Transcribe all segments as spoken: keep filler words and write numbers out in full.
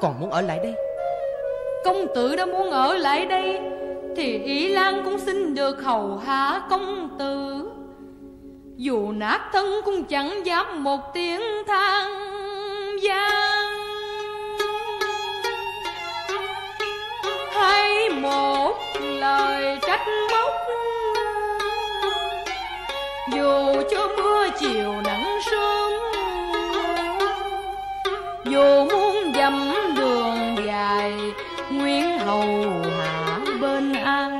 Còn muốn ở lại đây. Công tử đã muốn ở lại đây thì Ý Lan cũng xin được hầu hạ công tử. Dù nát thân cũng chẳng dám một tiếng than vang. Hay một lời trách móc. Dù cho mưa chiều nắng sớm, dù muốn dầm đường dài nguyện hầu hạ bên ai.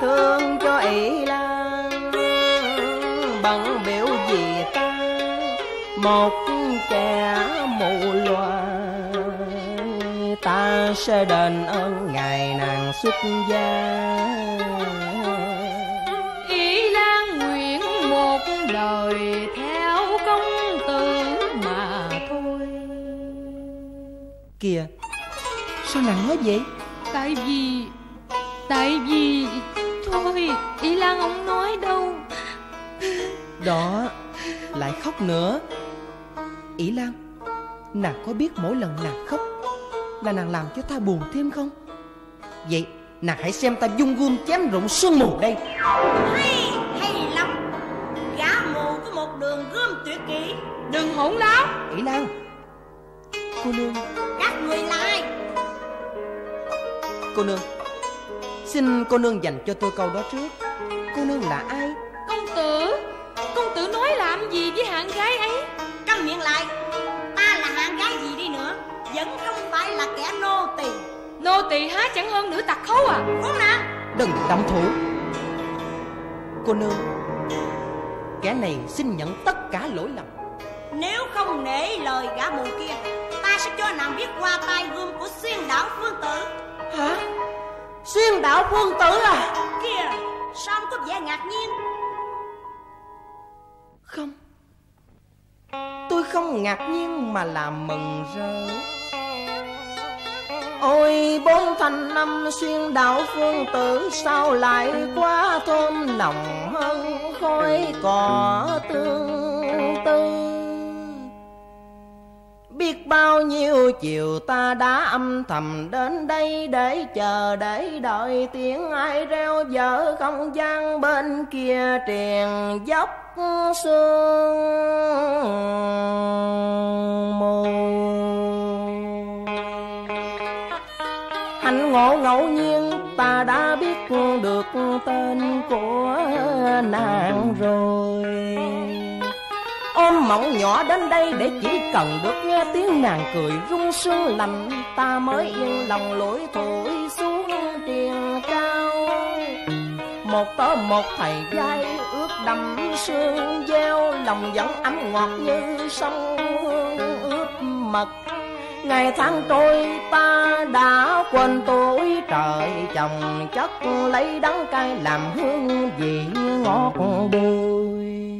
Thương cho Ý Lan bằng biểu gì ta, một kẻ mù loà. Ta sẽ đền ơn ngày nàng xuất gia. Ý Lan nguyện một lời theo công tử mà thôi. Kìa, sao nàng nói vậy? Tại vì, tại vì thôi, Ý Lan không nói đâu. Đó, lại khóc nữa. Ý Lan, nàng có biết mỗi lần nàng khóc là nàng làm cho ta buồn thêm không? Vậy, nàng hãy xem ta dung gươm chém rụng sương mù đây. Đừng hỗn láo. Ý Lan, cô nương. Các người là ai? Cô nương, xin cô nương dành cho tôi câu đó trước. Cô nương là ai? Công tử, công tử nói làm gì với hạng gái ấy? Câm miệng lại. Ta là hạng gái gì đi nữa vẫn không phải là kẻ nô tỳ. Nô tỳ há chẳng hơn nữ tặc khấu à? Khốn nạn, đừng động thủ. Cô nương, kẻ này xin nhận tất cả lỗi lầm. Nếu không nể lời gã mù kia, ta sẽ cho nàng biết qua tay gươm của Xuyên Đảo Phương Tử. Hả? Xuyên Đảo Phương Tử à? Kìa, sao ông có vẻ ngạc nhiên? Không, tôi không ngạc nhiên mà là mừng rỡ. Ôi bốn thành năm Xuyên Đảo Phương Tử, sao lại quá thơm nồng hơn khói cỏ tương tư. Biết bao nhiêu chiều ta đã âm thầm đến đây để chờ, để đợi tiếng ai reo vỡ không gian bên kia triền dốc sương mù. Hạnh ngộ ngẫu nhiên ta đã biết được tên của nàng rồi. Ôm mộng nhỏ đến đây để chỉ cần được nghe tiếng nàng cười rung sương lạnh, ta mới yên lòng lủi thủi xuống triền cao. Một tớ một thầy giai ướt đầm sương gieo, lòng vẫn ấm ngọt như sông hương ướt mật. Ngày tháng trôi ta đã quên tối trời chồng chất, lấy đắng cay làm hương vị ngọt bùi.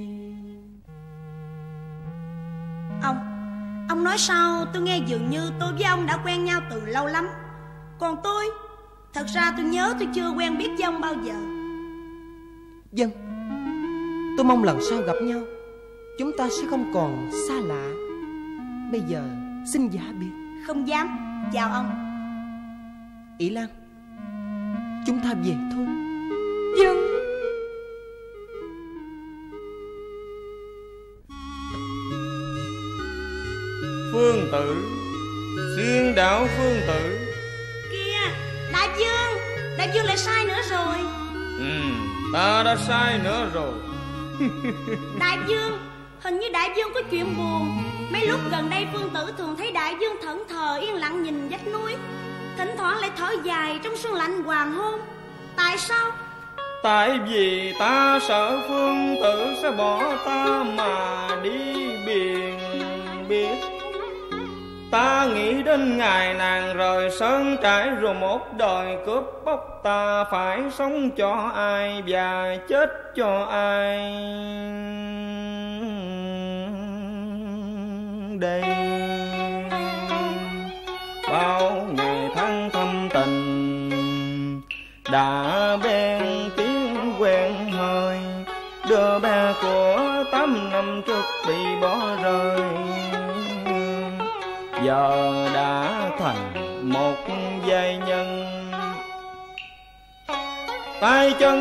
Ông nói sao tôi nghe dường như tôi với ông đã quen nhau từ lâu lắm. Còn tôi, thật ra tôi nhớ tôi chưa quen biết với ông bao giờ. Dân, tôi mong lần sau gặp nhau chúng ta sẽ không còn xa lạ. Bây giờ xin giả biệt. Không dám. Chào ông. Ý Lan, chúng ta về thôi. Vâng. Phương Tử, Xuyên Đảo Phương Tử. Kìa, Đại Dương, Đại Dương lại sai nữa rồi. Ừ, ta đã sai nữa rồi. Đại Dương, hình như Đại Dương có chuyện buồn. Mấy lúc gần đây Phương Tử thường thấy Đại Dương thẫn thờ yên lặng nhìn vách núi, thỉnh thoảng lại thở dài trong sương lạnh hoàng hôn. Tại sao? Tại vì ta sợ Phương Tử sẽ bỏ ta mà đi biển biết. Ta nghĩ đến ngày nàng rời sơn trải, rồi một đời cướp bóc ta phải sống cho ai và chết cho ai đây. Bao ngày tháng thâm tình đã bên tiếng quen hơi, đứa bé của tám năm trước bị bỏ rơi giờ đã thành một giai nhân. Tay chân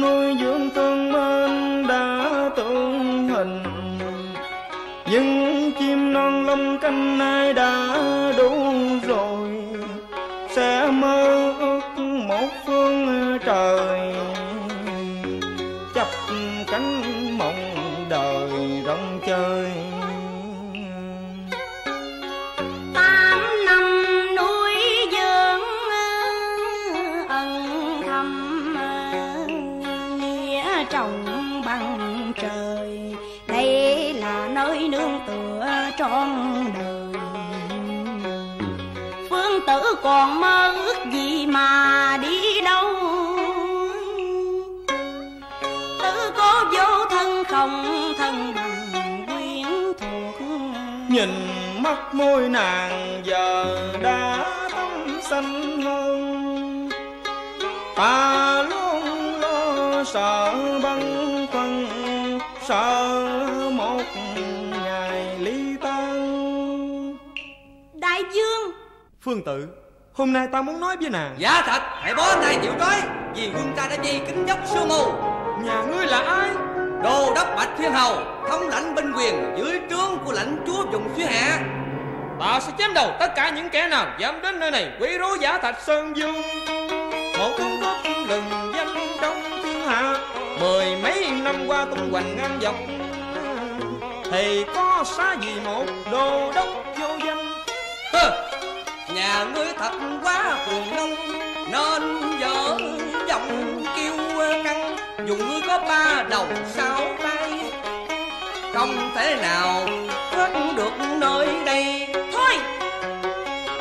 nuôi dưỡng thương mến đã tượng hình, nhưng chim non lông canh nay đã đủ rồi, sẽ mơ ước một phương trời chập cánh mộng đời rong chơi. Phương Tử còn mơ ước gì mà đi đâu? Tử có vô thân không thân bằng quyến thuộc. Nhìn mắt môi nàng giờ đã tắm xanh hơn, ta luôn lo sợ băn khoăn, sợ một ngày ly tan. Đại Dương, Phương Tử, hôm nay ta muốn nói với nàng. Dạ thật, hãy bó anh này chịu trói, vì quân ta đã chi kính dốc sương mù. Nhà ngươi là ai? Đô đốc Bạch Thiên Hầu, thống lãnh binh quyền dưới trướng của lãnh chúa vùng phía hạ. Ta sẽ chém đầu tất cả những kẻ nào dám đến nơi này quấy rối Giả Thạch Sơn Dương, một công tước lừng danh trong thiên hạ, mười mấy năm qua tung hoành ngang dọc. Thì có xá gì một đô đốc vô danh. Hơ, nhà ngươi thật quá cuồng nông, nên vợ giọng kêu căng. Dù ngươi có ba đầu sáu tay, không thể nào thoát được nơi đây. Thôi,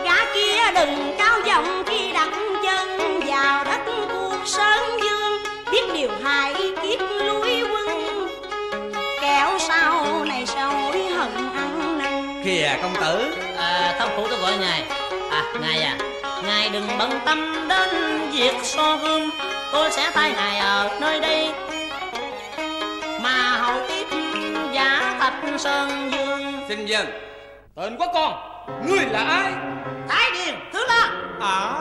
gã kia đừng cao giọng khi đặt chân vào đất cuộc Sơn Dương. Biết điều hại kiếp lui quân, kéo sau này sao hối hận ăn năn. Kìa công tử, à, thông phủ tôi gọi ngài. À, ngài à, ngài đừng bận tâm đến việc so gương, tôi sẽ thay ngài ở nơi đây mà hầu tiếp Giả Thạch Sơn Dương. Xin dừng. Tên quá con, ngươi là ai? Thái Điền Thư Lan. À,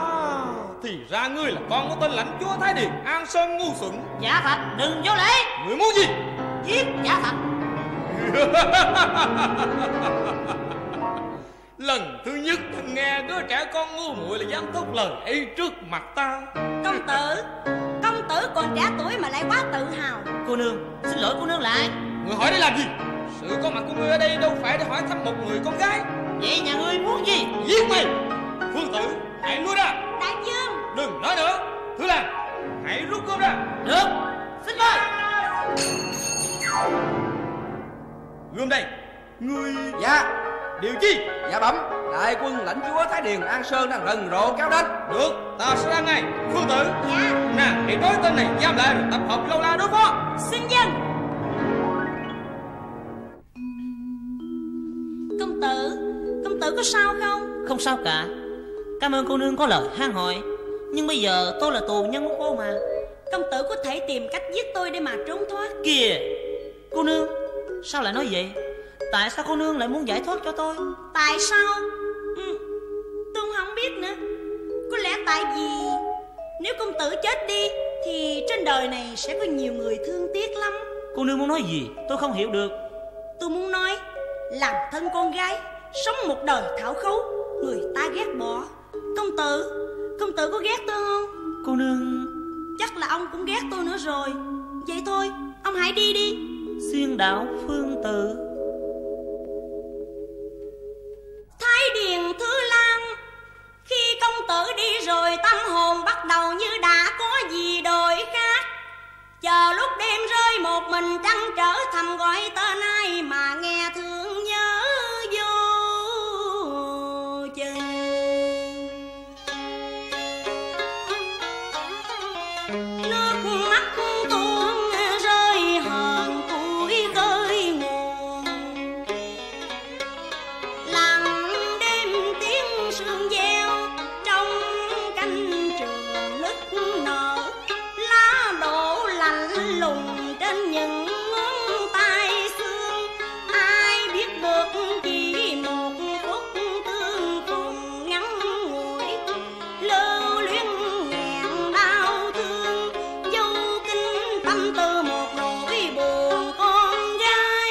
thì ra ngươi là con của tên lãnh chúa Thái Điền An Sơn ngu xuẩn. Giả Thạch, đừng vô lễ. Ngươi muốn gì? Giết Giả Thạch. Lần thứ nhất nghe đứa trẻ con ngu muội là dám thốt lời ấy trước mặt ta. Công tử, công tử còn trẻ tuổi mà lại quá tự hào. Cô nương, xin lỗi cô nương lại. Người hỏi để làm gì? Sự có mặt của ngươi ở đây đâu phải để hỏi thăm một người con gái. Vậy nhà ngươi muốn gì? Giết mày. Phương Tử, hãy lui ra. Đại Dương, đừng nói nữa. Thứ Lan, hãy rút gươm ra. Được, xin lỗi. Gươm đây. Ngươi... Dạ. Điều chi? Dạ bẩm đại quân lãnh chúa Thái Điền An Sơn đang rần rộ kéo đến. Được, ta sẽ ra ngay. Phương Tử, dạ. Nè, hãy đối tên này giam lại rồi tập hợp lâu la đối phó. Xin dân. Công tử, công tử có sao không? Không sao cả. Cảm ơn cô nương có lời hang hỏi, nhưng bây giờ tôi là tù nhân của cô mà. Công tử có thể tìm cách giết tôi để mà trốn thoát. Kìa, cô nương, Sao lại nói vậy? Tại sao cô nương lại muốn giải thoát cho tôi? Tại sao? Ừ, tôi không biết nữa. Có lẽ tại vì nếu công tử chết đi thì trên đời này sẽ có nhiều người thương tiếc lắm. Cô nương muốn nói gì? Tôi không hiểu được. Tôi muốn nói, làm thân con gái, sống một đời thảo khấu, người ta ghét bỏ. Công tử, công tử có ghét tôi không? Cô nương... Chắc là ông cũng ghét tôi nữa rồi. Vậy thôi, ông hãy đi đi. Xuyên Đảo Phương Tử. Thái Điền Thư Lan, khi công tử đi rồi, tâm hồn bắt đầu như đã có gì đổi khác. Chờ lúc đêm rơi một mình trăn trở, thầm gọi tên ai mà nghe thương nhớ vô chừng. Nước mắt tuôn rơi hờn cuối cơi nguồn, lặng đêm tiếng sương gieo trong canh trường nứt nở, lá đổ lạnh lùng trên những ngón tay xương. Ai biết được chỉ một phút tương cùng ngắn ngủi, lưu luyến nghẹn đau thương, du kinh tâm tư một nỗi buồn con gái.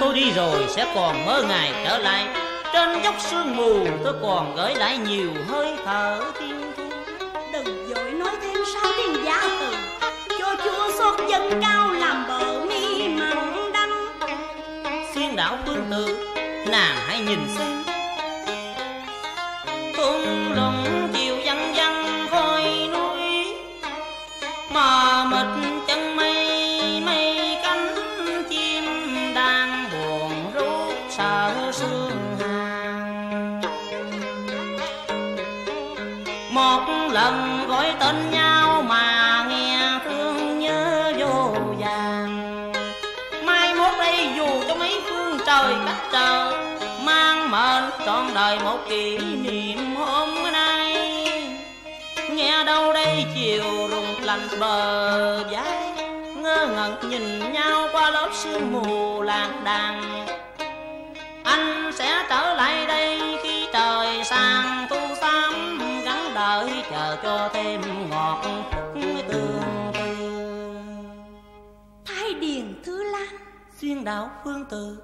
Tôi đi rồi sẽ còn mơ ngày trở lại, trên dốc sương mù tôi còn gửi lại nhiều hơi thở thiên thu. Đừng vội nói thêm sao tiếng giả từ, cho chua xót chân cao làm bờ mi mặn đắng. Xuyên Đảo Phương Tử, nàng hãy nhìn xem, tung lùng chiều văng văng khói núi, mà mịt chân mây mây cánh chim đang buồn rút sợ sương hàng. Một lần gọi tên nhau mà nghe thương nhớ vô vàng. Mai mốt đây dù cho mấy phương trời cách trở, mang mệnh trọn đời một kỷ niệm hôm nay. Nghe đâu đây chiều rụng lạnh bờ vai, ngơ ngẩn nhìn nhau qua lớp sương mù lạc đàn. Anh sẽ trở lại đây khi trời sang thu xám, gắng đợi chờ cho thêm ngọt tương tư. Thái Điền Thư Lan, Xuyên Đảo Phương Tử.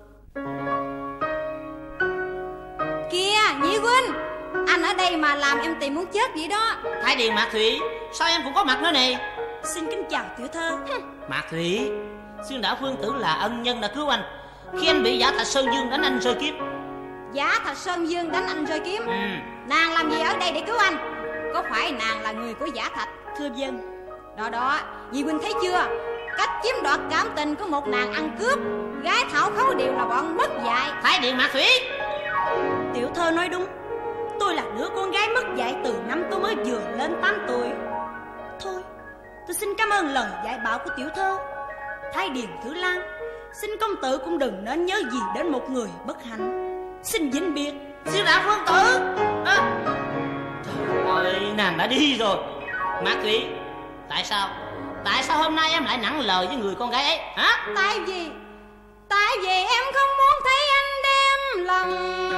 Kìa Nhị Quỳnh, anh ở đây mà làm em tìm muốn chết vậy đó. Thái Điền Mã Thủy, sao em cũng có mặt nữa nè? Xin kính chào Tiểu Thơ. Mạc Thủy, Xuyên Đảo Phương Tử là ân nhân đã cứu anh khi anh bị Giả Thạch Sơn Dương đánh anh rơi kiếm. Giả Thạch Sơn Dương đánh anh rơi kiếm? Ừ. Nàng làm gì ở đây để cứu anh? Có phải nàng là người của Giả Thạch? Thưa dân. Đó đó, Nhị Quỳnh thấy chưa? Cách chiếm đoạt cảm tình của một nàng ăn cướp, gái thảo khấu đều là bọn mất dạy. Thái Điền Mạc Thủy, Tiểu Thơ nói đúng. Tôi là đứa con gái mất dạy từ năm tôi mới vừa lên tám tuổi. Thôi, tôi xin cảm ơn lời dạy bảo của Tiểu Thơ. Thái Điền Thư Lan, xin công tử cũng đừng nên nhớ gì đến một người bất hạnh. Xin vĩnh biệt, Xuyên Đảo Phương Tử. À, trời ơi, nàng đã đi rồi. Mạc Thủy, tại sao? Tại sao hôm nay em lại nặng lời với người con gái ấy hả? Tại vì, tại vì em không muốn thấy anh đem lòng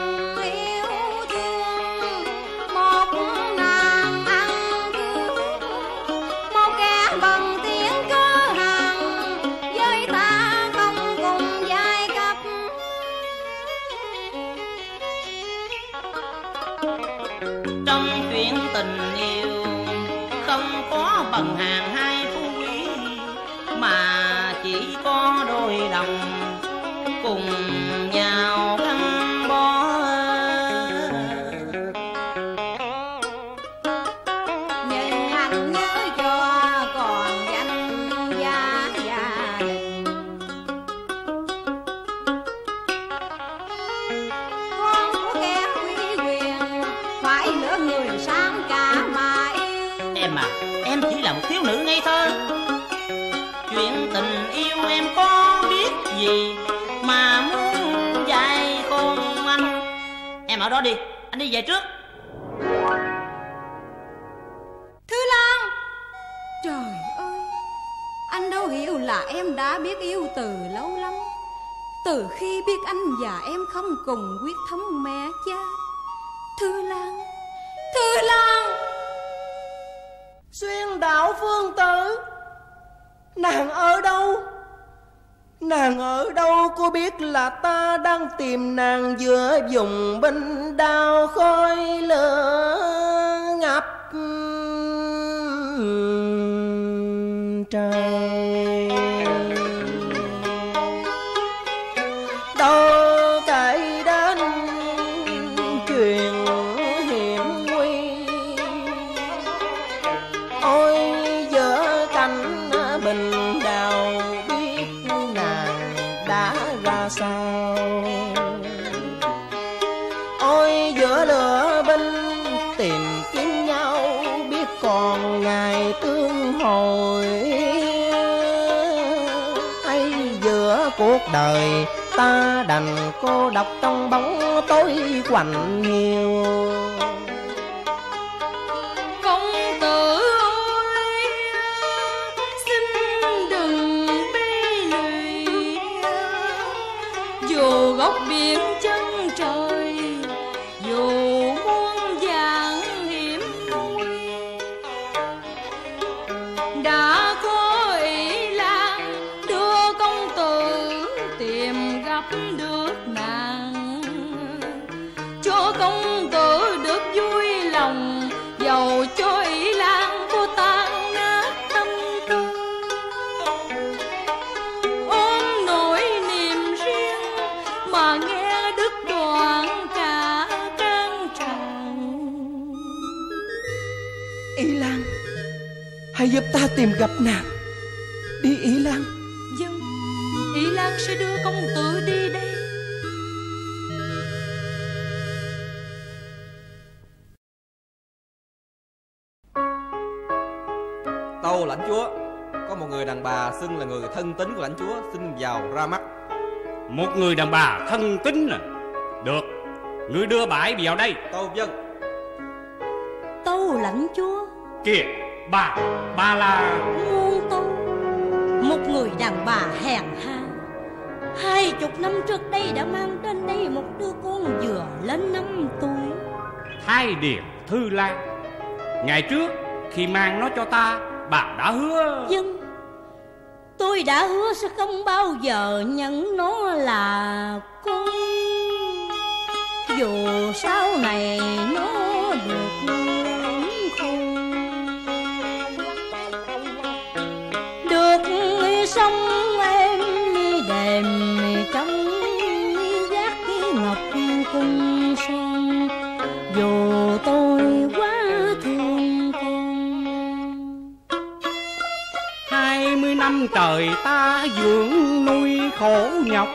yêu thương một bằng hàng hai phú quý, mà chỉ có đôi đồng cùng nhau gắn bó. Nhìn anh nhớ cho còn danh gia gia đình, con của kẻ quý quyền phải lỡ người sáng cả mà yêu. Em à, em chỉ là một thiếu nữ ngây thơ. Chuyện tình yêu em có biết gì mà muốn dạy con anh. Em ở đó đi, anh đi về trước. Thư Lan, trời ơi, anh đâu hiểu là em đã biết yêu từ lâu lắm. Từ khi biết anh và em không cùng quyết thống mẹ cha. Thư Lan, Thư Lan, Xuyên Đảo Phương Tử, nàng ở đâu? Nàng ở đâu? Cô biết là ta đang tìm nàng giữa vùng binh đao khói lửa ngập trời. Đâu cãi đến chuyện hiểm nguy, ôi giữa cánh bình đào biết nàng đã ra sao. Ôi giữa lửa binh tìm kiếm nhau biết còn ngày tương hồi. Cuộc đời ta đành cô độc trong bóng tối quạnh hiu. Công tử ơi, xin đừng bi lụy, dù góc biển chân trời, dù muôn vàn hiểm nguy. Đã có Ý Lan đưa công tử tìm gặp được nàng, cho công tử được vui lòng, dầu cho Ý Lan cô tan nát tâm tư. Ôm nỗi niềm riêng mà nghe đứt đoạn cả căng tràng. Ý Lan, hãy giúp ta tìm gặp nàng đi Ý Lan. Ý Lan sẽ đưa công tử đi đây. Tâu lãnh chúa, có một người đàn bà xưng là người thân tín của lãnh chúa xin vào ra mắt. Một người đàn bà thân tín à? Được, ngươi đưa bà ấy vào đây. Tâu vâng. Tâu lãnh chúa. Kìa, bà, bà là... Môn Tổ, một người đàn bà hèn hạ. Hai chục năm trước đây đã mang đến đây một đứa con vừa lên năm tuổi. Thái Điền Thư Lan, ngày trước khi mang nó cho ta, bà đã hứa. Vâng, tôi đã hứa sẽ không bao giờ nhận nó là con. Dù sau này nó được lớn khôn, được sống em đềm trong gác ngọc cung son. Dù tôi quá thương con, hai mươi năm trời ta dưỡng nuôi khổ nhọc,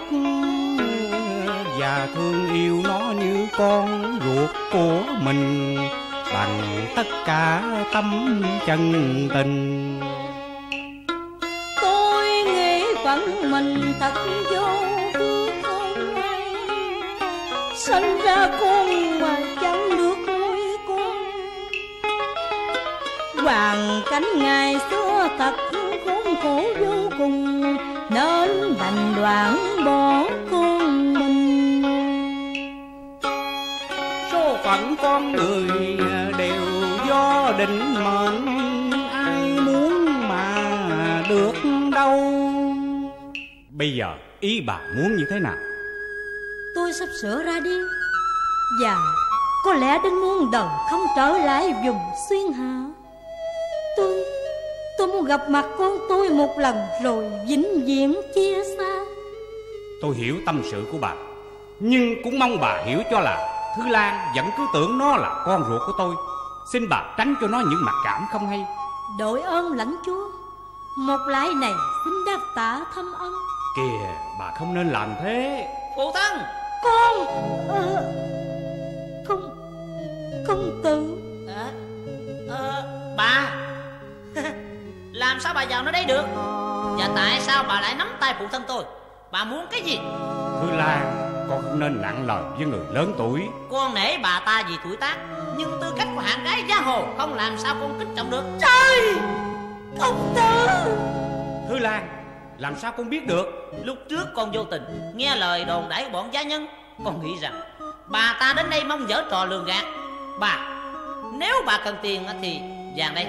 và thương yêu nó như con ruột của mình bằng tất cả tâm chân tình. Phận mình thật vô tư, hôm nay sinh ra con mà chẳng được nuôi con. Hoàng cánh ngày xưa thật khốn khổ vô cùng, nên đành đoạn bỏ con mình. Số phận con người đều do định mệnh, ai muốn mà được đâu. Bây giờ ý bà muốn như thế nào? Tôi sắp sửa ra đi, và có lẽ đến muôn đời không trở lại vùng Xuyên Hạ. Tôi, tôi muốn gặp mặt con tôi một lần rồi vĩnh viễn chia xa. Tôi hiểu tâm sự của bà, nhưng cũng mong bà hiểu cho là Thư Lan vẫn cứ tưởng nó là con ruột của tôi. Xin bà tránh cho nó những mặc cảm không hay. Đội ơn lãnh chúa, một lái này xin đáp tạ thăm ân. Kìa, bà không nên làm thế. Phụ thân. Con à, Không Không tự à, à, bà làm sao bà vào nó đây được? Và tại sao bà lại nắm tay phụ thân tôi? Bà muốn cái gì? Thư Lan, con không nên nặng lời với người lớn tuổi. Con nể bà ta vì tuổi tác, nhưng tư cách của hạng gái giang hồ không làm sao con kính trọng được. Trời, công tử, Thư Lan, làm sao con biết được? Lúc trước con vô tình nghe lời đồn đãi của bọn giá nhân, con nghĩ rằng bà ta đến đây mong giở trò lường gạt. Bà, nếu bà cần tiền thì vàng đây,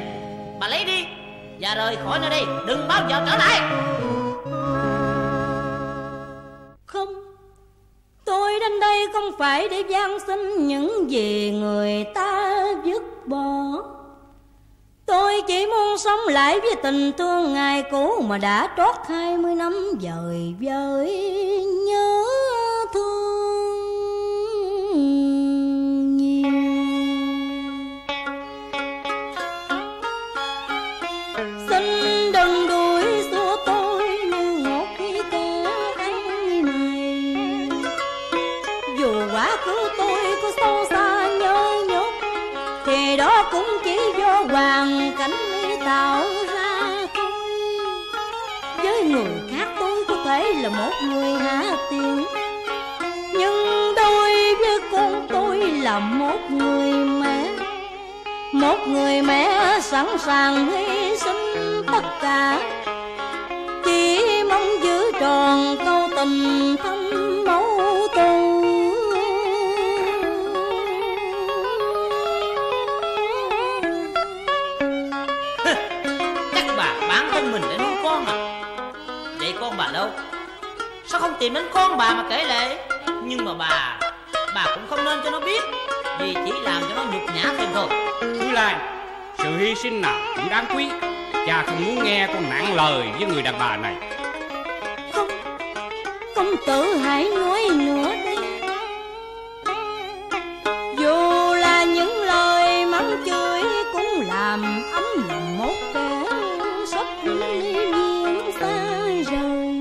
bà lấy đi và rời khỏi nơi đây, đừng bao giờ trở lại. Không, tôi đến đây không phải để van xin những gì người ta vứt bỏ. Tôi chỉ muốn sống lại với tình thương ngày cũ mà đã trót hai mươi năm dời vơi nhớ thương nhiều. Xin đừng đuổi xua tôi như một khi kẻ ấy này. Dù quá khứ tôi có sâu xa nhớ nhốt thì đó cũng chỉ do hoàn cảnh tạo ra thôi. Với người khác tôi có thể là một người hạ tiện, nhưng đối với con tôi là một người mẹ. Một người mẹ sẵn sàng hy sinh tất cả, chỉ mong giữ tròn câu tình thâm mẫu tử. Chắc bà bán thân mình để nuôi con à? Vậy con bà đâu? Sao không tìm đến con bà mà kể lệ? Nhưng mà bà, bà cũng không nên cho nó biết, vì chỉ làm cho nó nhục nhã thêm thôi. Thư Lan, sự hy sinh nào cũng đáng quý. Cha không muốn nghe con nản lời với người đàn bà này. Không, công tử hãy nói nữa đi. Dù là những lời mắng chửi cũng làm ấm lòng một kẻ sắp ly biệt xa rời.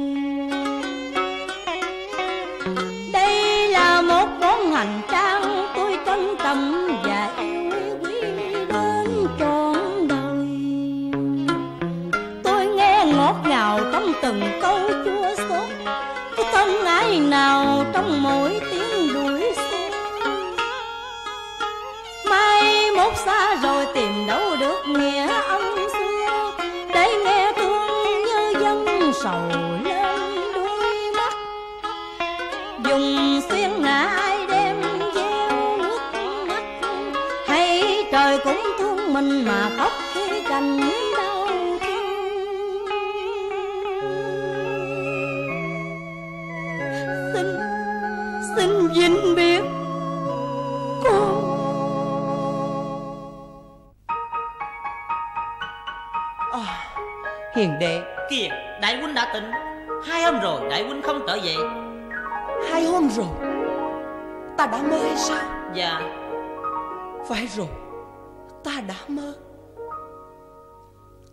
Đây là một món hành trang tôi trân trọng và yêu quý đến trọn đời. Tôi nghe ngọt ngào trong từng câu chua xót, cái thân ái nào trong mỗi tiếng đuổi xuôi. Mai mốt xa rồi tìm đâu được nghĩa ông xưa, để nghe thương như dân sầu lên đôi mắt. Dùng xuyên ngã ai đem gieo nước mắt, hay trời cũng thương mình mà khóc khi cành đau thương. Xin, xin vĩnh biệt con. À, hiền đệ kìa, đại huynh đã tỉnh. Hai hôm rồi đại huynh không trở về. Hai hôm rồi? Ta đã mơ hay sao? Dạ. Phải rồi, ta đã mơ.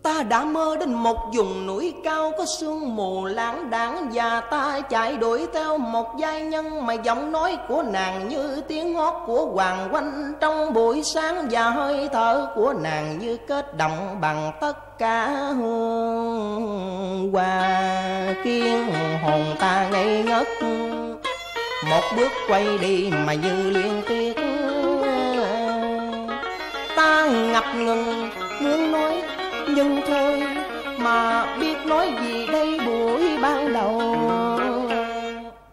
Ta đã mơ đến một vùng núi cao có sương mù lãng đãng, và ta chạy đuổi theo một giai nhân mà giọng nói của nàng như tiếng hót của hoàng oanh trong buổi sáng, và hơi thở của nàng như kết động bằng tất cả hương hoa, khiến hồn ta ngây ngất. Một bước quay đi mà như liên tiếc, ta ngập ngừng muốn nói nhưng thôi mà biết nói gì đây. Buổi ban đầu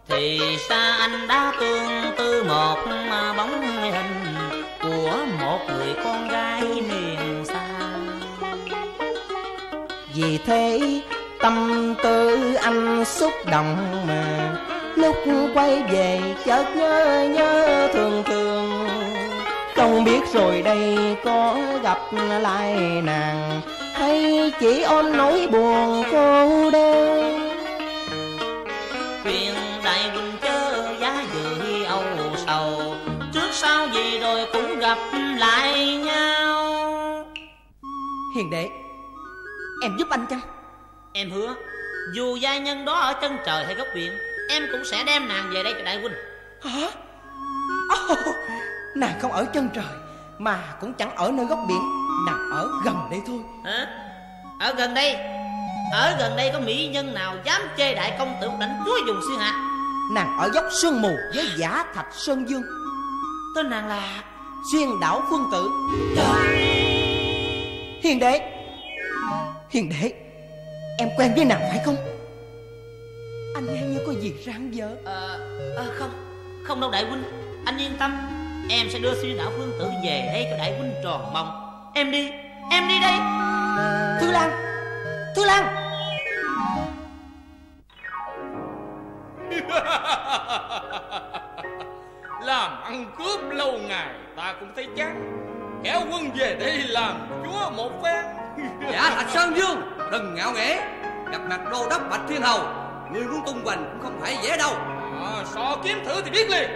thì xa anh đã tương tư một bóng hình của một người con gái miền xa, vì thế tâm tư anh xúc động mà lúc quay về chợt nhớ nhớ thường thường. Không biết rồi đây có gặp lại nàng hay chỉ ôm nỗi buồn cô đơn. Khuyên đại huynh chớ giá dữ âu sầu, trước sau gì rồi cũng gặp lại nhau. Hiền đệ, em giúp anh chăng? Em hứa, dù giai nhân đó ở chân trời hay góc biển, em cũng sẽ đem nàng về đây cho đại huynh. Hả? Oh, nàng không ở chân trời mà cũng chẳng ở nơi góc biển, nàng ở gần đây thôi. Hả? Ở gần đây? Ở gần đây có mỹ nhân nào dám chê đại công tử đánh chúa dùng xuyên hạ? Nàng ở dốc sương mù với Giả Thạch Sơn Dương, tên nàng là Xuyên Đảo Phương Tử. Trời! Hiền đệ, hiền đệ, Em quen với nàng phải không? Anh Nhan như có việc ráng vợ. Ờ, à, à, không, không đâu đại huynh. Anh yên tâm, em sẽ đưa Xuyên Đảo Phương Tử về đây cho đại huynh tròn mong. Em đi, em đi đây. Thư Lan, Thư Lan. Làm ăn cướp lâu ngày ta cũng thấy chán, kéo quân về đây làm chúa một phen. Giả Thạch Sơn Dương, đừng ngạo nghễ. Gặp mặt đô đốc Bạch Thiên Hầu, người muốn tung hoành cũng không phải dễ đâu. À, so kiếm thử thì biết liền.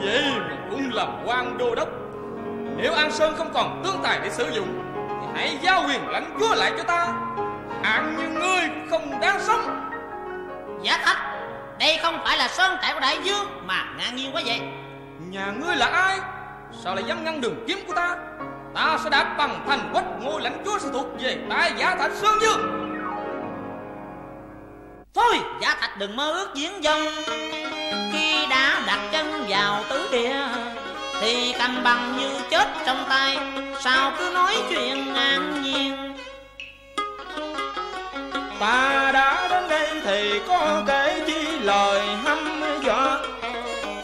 Vậy mà cũng làm quan đô đốc. Nếu An Sơn không còn tướng tài để sử dụng thì hãy giao quyền lãnh chúa lại cho ta. Ăn như ngươi không đáng sống. Giả Thạch, đây không phải là sơn trại của Đại Dương mà ngang nhiên quá vậy. Nhà ngươi là ai? Sao lại dám ngăn đường kiếm của ta? Ta sẽ đạp bằng thành quách, ngôi lãnh chúa sẽ thuộc về ta. Giả Thạch Sơn Dương. Thôi Giả Thạch đừng mơ ước diễn vong. Khi đã đặt chân vào tứ địa thì canh bằng như chết trong tay. Sao cứ nói chuyện ngang nhiên? Ta đã đến đây thì có kể chi lời hăm dọa.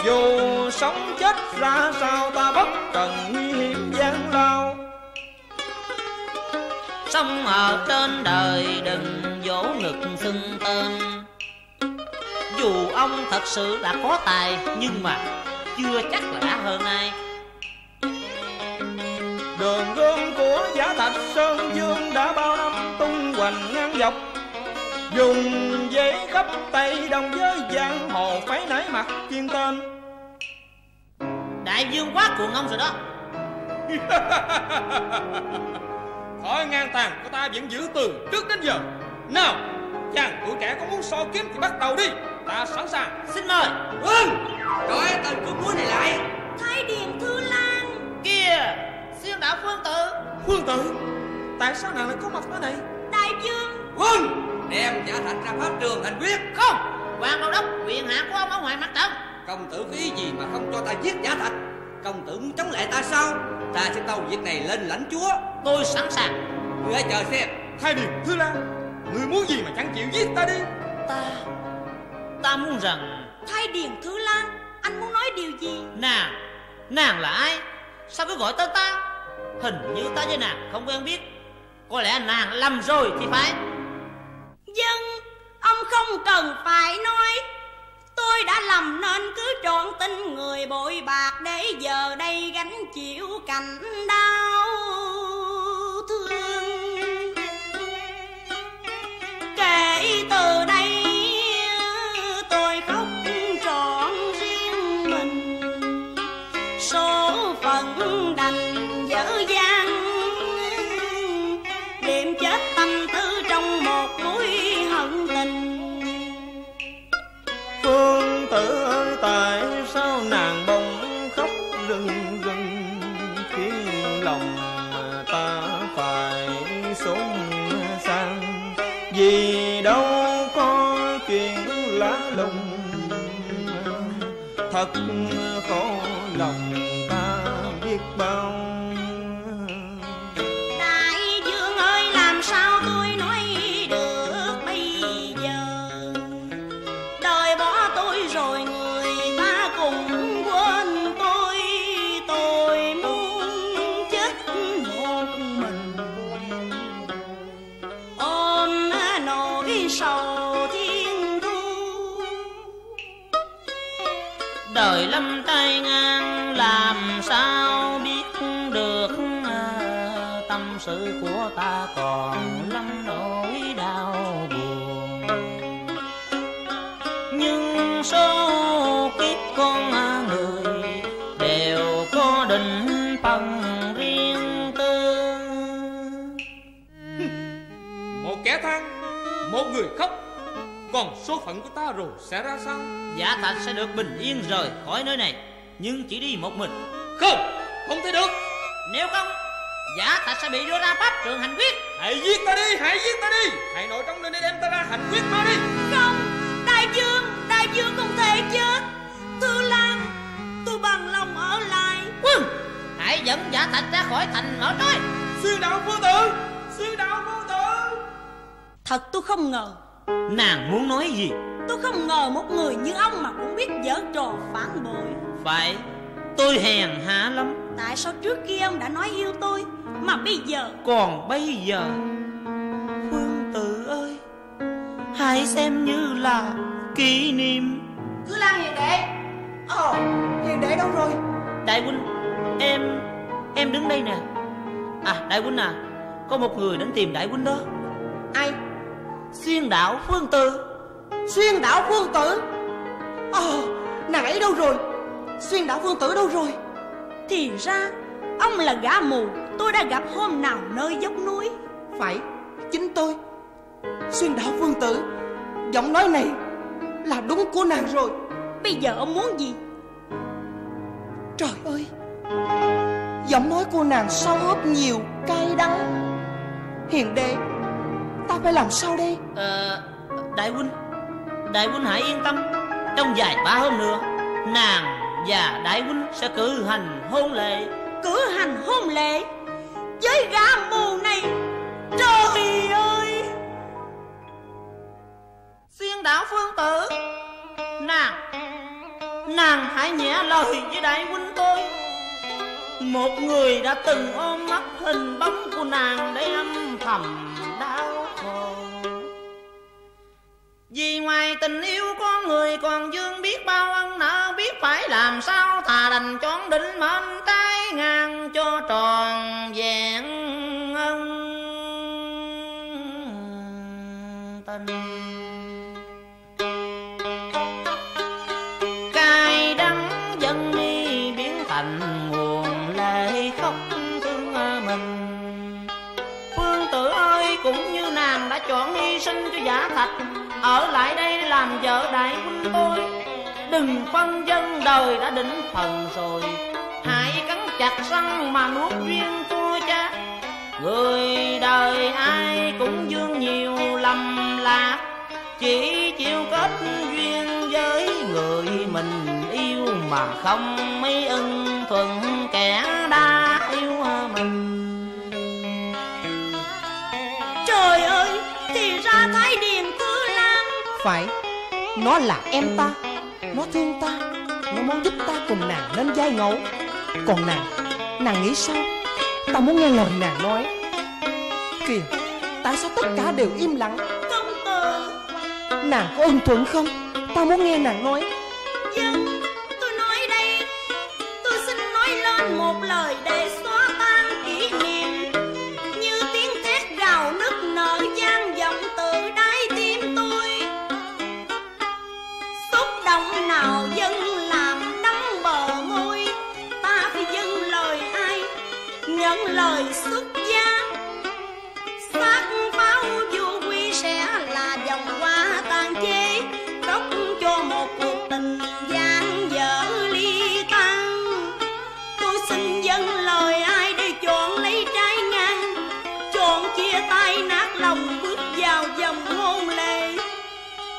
Dù sống chết ra sao ta bất cần nguy hiểm gian lao. Sống ở trên đời đừng vỗ ngực xưng tên. Dù ông thật sự đã có tài nhưng mà chưa chắc là đã hơn ai. Đường gương của Giả Thạch Sơn Dương đã bao năm tung hoành ngang dọc. Dùng giấy khắp tay đồng với giang hồ phải nảy mặt chuyên tên. Đại Dương quá cuồng ông rồi đó. Thói ngang tàn của ta vẫn giữ từ trước đến giờ. Nào, chàng tuổi trẻ có muốn so kiếm thì bắt đầu đi. Ta sẵn sàng. Xin mời. Vâng. Trói tên cú muối này lại. Thái Điền Thư Lan. Kìa, Xuyên Đảo Phương Tử. Phương Tử? Tại sao nàng lại có mặt ở đây? Đại Dương. Vâng. Đem Giả Thạch ra pháp trường hành quyết. Không, quan đô đốc quyền hạ của ông ở ngoài mặt trận. Công tử phí gì mà không cho ta giết Giả Thạch? Công tử muốn chống lại ta sao? Ta sẽ tâu việc này lên lãnh chúa. Tôi sẵn sàng. Ngươi hãy chờ xem. Thái Điền Thư Lan, ngươi muốn gì mà chẳng chịu giết ta đi? Ta Ta muốn rằng Thái Điền Thư Lan, anh muốn nói điều gì? Nàng, nàng là ai? Sao cứ gọi tên ta? Hình như ta với nàng không quen biết. Có lẽ nàng lầm rồi thì phải. Dân, ông không cần phải nói. Tôi đã lầm nên cứ trọn tin người bội bạc, để giờ đây gánh chịu cảnh đau thương. Kể từ đây tôi khóc trọn riêng mình, số phận đành dở dang. Đêm chết tâm tư trong một mối hận tình. Phương Tử ơi, tại sao nàng bỗng khóc rưng rưng? Khiến lòng ta phải xốn sang. Vì đâu có chuyện lá lùng, thật khổ lòng ta biết bao. Đại Dương ơi, làm sao tôi nói được bây giờ? Đời bỏ tôi rồi người ta cùng quên tôi. Tôi muốn chết một mình, ôm nỗi sầu thiên thu. Đời lâm tay ngang làm sao biết được? Tâm sự của ta còn lắm nỗi đau buồn, nhưng số kiếp con người đều có định phận riêng tư. Một kẻ than, một người khóc. Còn số phận của ta rồi sẽ ra sao? Giả Thạch sẽ được bình yên rời khỏi nơi này, nhưng chỉ đi một mình. Không, không thể được. Nếu không, Giả Thạch sẽ bị đưa ra pháp trường hành quyết. Hãy giết ta đi, hãy giết ta đi. Hãy nội trong nơi đây đem ta ra hành quyết ta đi. Không, Đại Dương, Đại Dương không thể chết. Thư Lan, tôi bằng lòng ở lại. Quân, hãy dẫn Giả Thạch ra khỏi thành ở đây. Xuyên Đảo Phương Tử, Xuyên Đảo Phương Tử. Thật tôi không ngờ. Nàng muốn nói gì? Tôi không ngờ một người như ông mà cũng biết giở trò phản bội. Phải, tôi hèn hạ lắm. Tại sao trước kia ông đã nói yêu tôi mà bây giờ? Còn bây giờ, Phương Tử ơi, hãy xem như là kỷ niệm. Cứ Lan Hiền Đệ. Ồ, Hiền Đệ đâu rồi? Đại huynh, em em đứng đây nè. À, Đại huynh à, có một người đến tìm Đại huynh đó. Ai? Xuyên Đảo Phương Tử. Xuyên Đảo Phương Tử? Ồ, nàng ấy đâu rồi? Xuyên Đảo Phương Tử đâu rồi? Thì ra ông là gã mù tôi đã gặp hôm nào nơi dốc núi. Phải, chính tôi. Xuyên Đảo Phương Tử, giọng nói này là đúng của nàng rồi. Bây giờ ông muốn gì? Trời ơi, giọng nói của nàng sao ướp nhiều cay đắng. Hiền Đệ, ta phải làm sao đây? Ờ, Đại huynh, Đại huynh hãy yên tâm. Trong vài ba hôm nữa, nàng và Đại huynh sẽ cử hành hôn lễ. Cử hành hôn lễ với gã mù này? Trời ơi! Xuyên Đảo Phương Tử, nàng, nàng hãy nhẹ lời với Đại huynh tôi. Một người đã từng ôm mắt hình bóng của nàng để âm thầm đau khổ. Vì ngoài tình yêu con người còn vương biết bao ân nợ, biết phải làm sao thà đành chọn định mệnh trái ngang cho tròn vẹn ân tình. Chọn hy sinh cho Giả Thạch, ở lại đây làm vợ Đại huynh tôi. Đừng phân dân, đời đã định phần rồi, hãy cắn chặt răng mà nuốt duyên tôi cha. Người đời ai cũng vương nhiều lầm lạc, chỉ chịu kết duyên với người mình yêu mà không mấy ưng thuận kẻ đã yêu mình. Trời ơi, thì ra Thái Điền Thư Lan. Phải, nó là em ta, nó thương ta, nó muốn giúp ta cùng nàng lên giai ngẫu. Còn nàng, nàng nghĩ sao? Ta muốn nghe lời nàng nói. Kìa, tại sao tất cả đều im lặng? Công tử, nàng có ưng thuận không? Ta muốn nghe nàng nói. Nhưng tôi nói đây, tôi xin nói lên một lời để xóa tan kỷ niệm. Như tiếng thét gào nức nở gian vọng từ đáy tim tôi, xúc động nào dân làm đắm bờ môi. Ta phải dâng lời ai, nhận lời xuất gia. Xác pháo du quy sẽ là vòng hoa tàn chế, đốc cho một cuộc tình gian dở ly tan. Tôi xin dâng lời ai để chọn lấy trái ngang, chọn chia tay nát lòng bước vào dòng hôn lễ.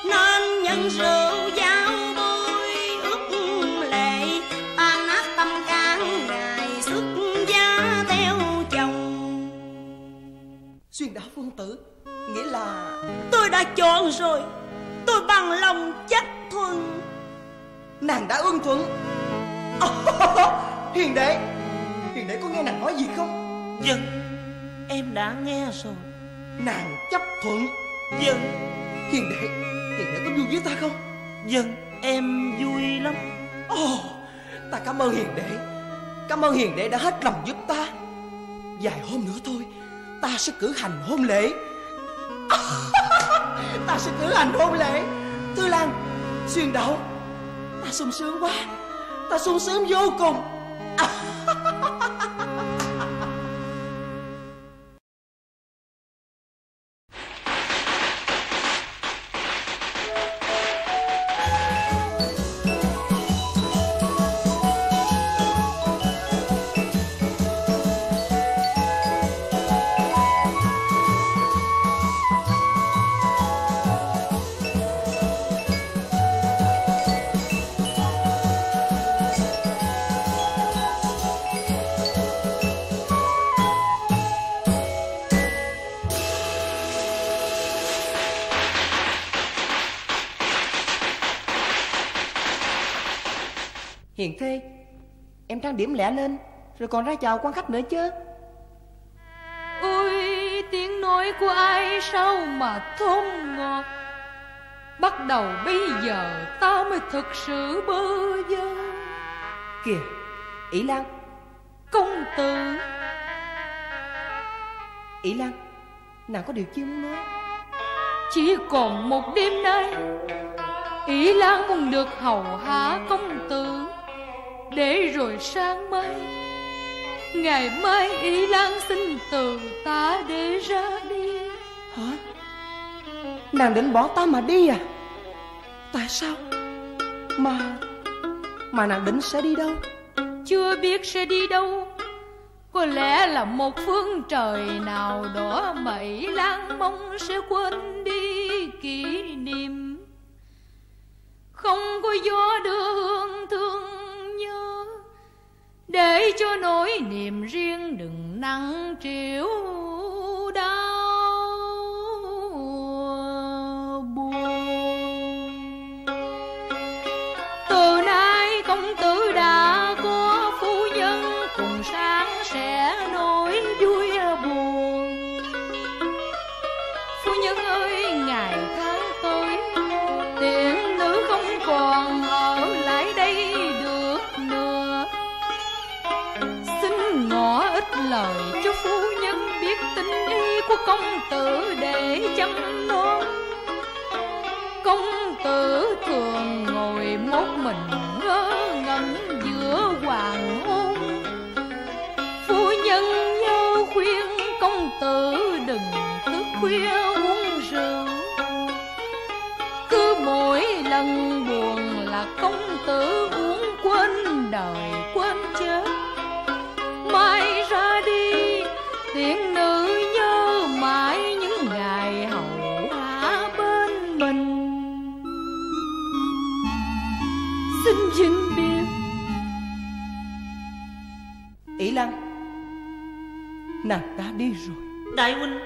Nên nhân rượu giao bôi ước lệ, tan nát tâm can ngày xuất gia theo chồng. Xuyên Đảo Phương Tử nghĩa là tôi đã chọn rồi, tôi bằng lòng chấp thuận. Nàng đã ưng thuận. Hiền Đệ, Hiền Đệ có nghe nàng nói gì không? Dân, em đã nghe rồi. Nàng chấp thuận? Dân. Hiền Đệ, Hiền Đệ có vui với ta không? Dân, em vui lắm. Ồ, ta cảm ơn Hiền Đệ, cảm ơn Hiền Đệ đã hết lòng giúp ta. Vài hôm nữa thôi, ta sẽ cử hành hôn lễ. Ta sẽ cử hành hôn lễ. Thư Lan, Xuyên Đảo, ta sung sướng quá, ta sung sướng vô cùng. Hiền Thê, em trang điểm lẹ lên rồi còn ra chào quan khách nữa chứ. Ôi, tiếng nói của ai sao mà thơm ngọt, bắt đầu bây giờ tao mới thực sự bơ vơ. Kìa, Ý Lan. Công tử. Ý Lan, nàng có điều chi muốn nói? Chỉ còn một đêm nay, Ý Lan muốn được hầu hạ công tử, để rồi sáng mai, ngày mai Ý Lan xin từ ta để ra đi. Hả? Nàng định bỏ ta mà đi à? Tại sao? Mà Mà nàng định sẽ đi đâu? Chưa biết sẽ đi đâu. Có lẽ là một phương trời nào đó mà Ý Lan mong sẽ quên đi kỷ niệm. Không có gió đưa hương thương nhớ, để cho nỗi niềm riêng đừng nặng trĩu đau buồn. Từ nay công tử đã có phu nhân, cùng sáng sẽ nỗi vui buồn. Phu nhân ơi, ngày tháng tôi tiện nữ không còn ở lại đây được nữa. Xin ngỏ ít lời cho phu nhân biết tình ý của công tử để chăm nom. Công tử thường ngồi một mình ngơ ngẩn giữa hoàng hôn. Phu nhân nhau khuyên công tử đừng thức khuya uống rượu. Cứ mỗi lần buồn là công tử uống quên đời quên chết. Mai ra đi tiễn nữ nhớ mãi những ngày hậu hạ bên mình. Xin vĩnh biệt. Ý Lan, nàng ta đi rồi. Đại huynh.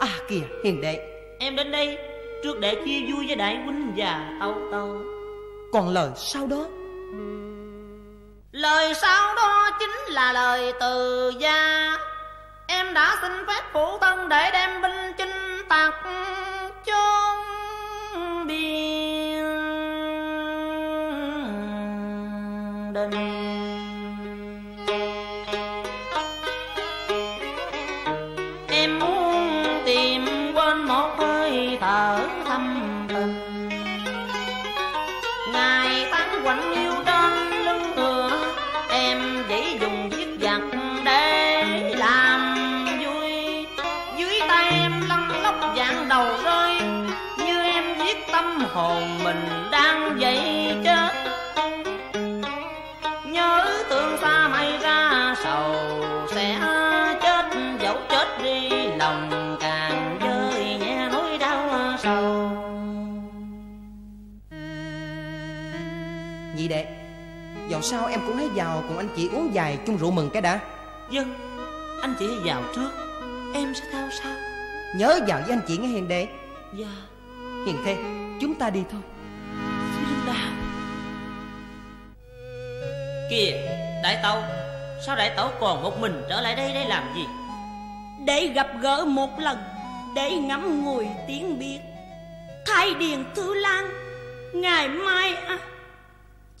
À kìa, hiền đệ. Em đến đây trước để chia vui với đại huynh và tâu tâu. Còn lời sau đó? Lời sau đó chính là lời từ gia. Em đã xin phép phụ thân để đem binh chinh tặc chốn biên đình. Em muốn tìm quên một hơi thở thâm tình, ngày tháng quạnh yêu trên lưng ngựa. Em chỉ dùng chiếc giặc để làm vui, dưới tay em lăn lóc dạng đầu rơi, như em giết tâm hồn mình đang dậy chết. Nhớ tương xa mây ra sầu sẽ chết, dẫu chết đi lòng càng vơi nhẹ nỗi đau sầu. Nhị đệ, dạo sau em cũng hãy vào cùng anh chị uống vài chung rượu mừng cái đã. Vâng, anh chị hãy vào trước, em sẽ theo sau. Nhớ vào với anh chị nghe hiền đệ. Dạ. Hiền Thê, chúng ta đi thôi. Kìa, đại tẩu, sao đại tẩu còn một mình trở lại đây để làm gì? Để gặp gỡ một lần, để ngắm ngùi tiếng biệt Thái Điền Thư Lan. Ngày mai à,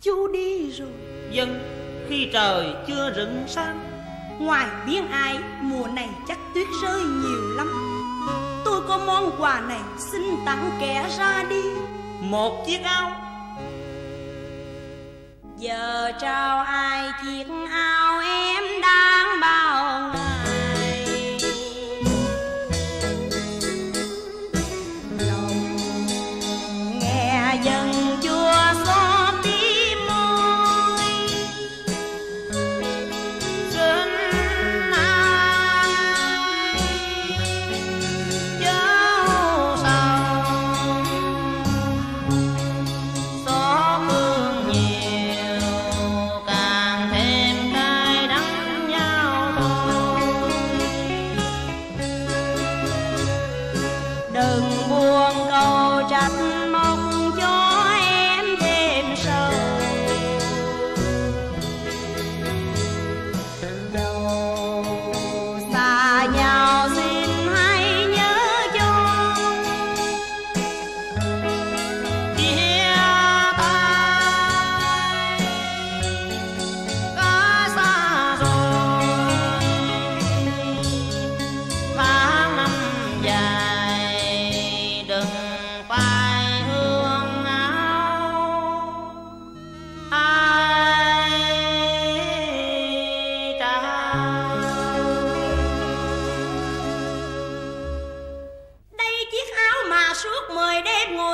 chú đi rồi. Vâng, khi trời chưa rừng sáng. Ngoài biên ai, mùa này chắc tuyết rơi nhiều lắm. Tôi có món quà này xin tặng kẻ ra đi, một chiếc áo. Giờ trao ai chiếc áo em đang bao ngày. Lòng nghe dần chua xót tí môi. Xin ai chớ sầu xót thương nhiều. Mong cho em thêm sầu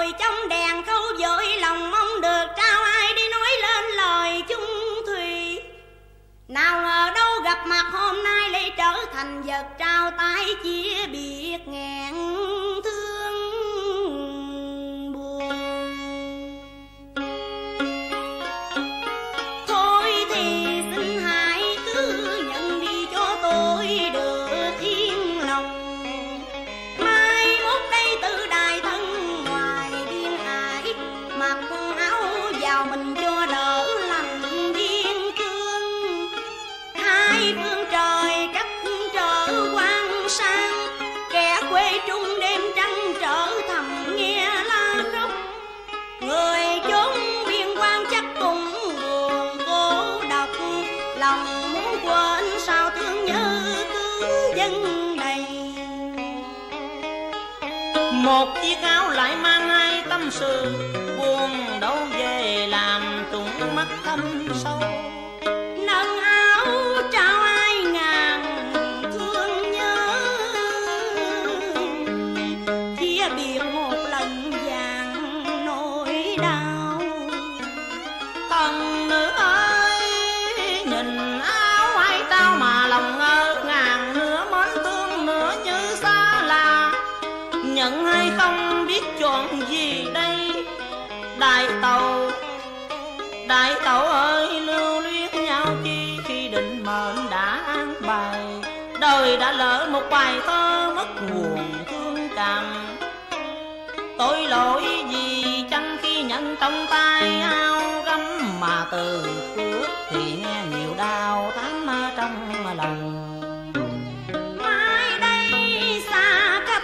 ngồi trong đèn khâu dội lòng mong được trao ai đi nói lên lời chung thủy. Nào ngờ đâu gặp mặt hôm nay lại trở thành vật trao tay chia biệt ngàn thương buồn. Thôi thì xin hãy cứ nhận đi cho tôi được yên lòng. Mai mốt đây tự đài thân ngoài biên hải, mặc quần áo vào mình cho đỡ lành biên cương. Hai phương trời cách trở quang sang, kẻ quê trung đêm trăng trở thầm nghe la khóc. Người chốn biên quan chắc cũng buồn cô độc, lòng muốn quên sao thương nhớ cứ dân đầy. Một chiếc áo lại mang hai tâm sự, buồn đau về làm trùng mắt thâm sâu. Nâng áo trao ai ngàn thương nhớ, chia biệt một lần vàng nỗi đau. Thần nữ ơi, nhìn áo ai tao mà lòng ngơ ngàng, nửa mến thương nửa như xa lạ. Nhận hay không biết chọn gì đây, đại tàu, đại tàu ơi. Lưu luyến nhau chi khi định mệnh đã an bài, đời đã lỡ một bài thơ mất nguồn thương cảm. Tội lỗi gì chăng khi nhận trong tay ao gấm, mà từ trước thì nghe nhiều đau thắm trong lòng. Mai đây xa cách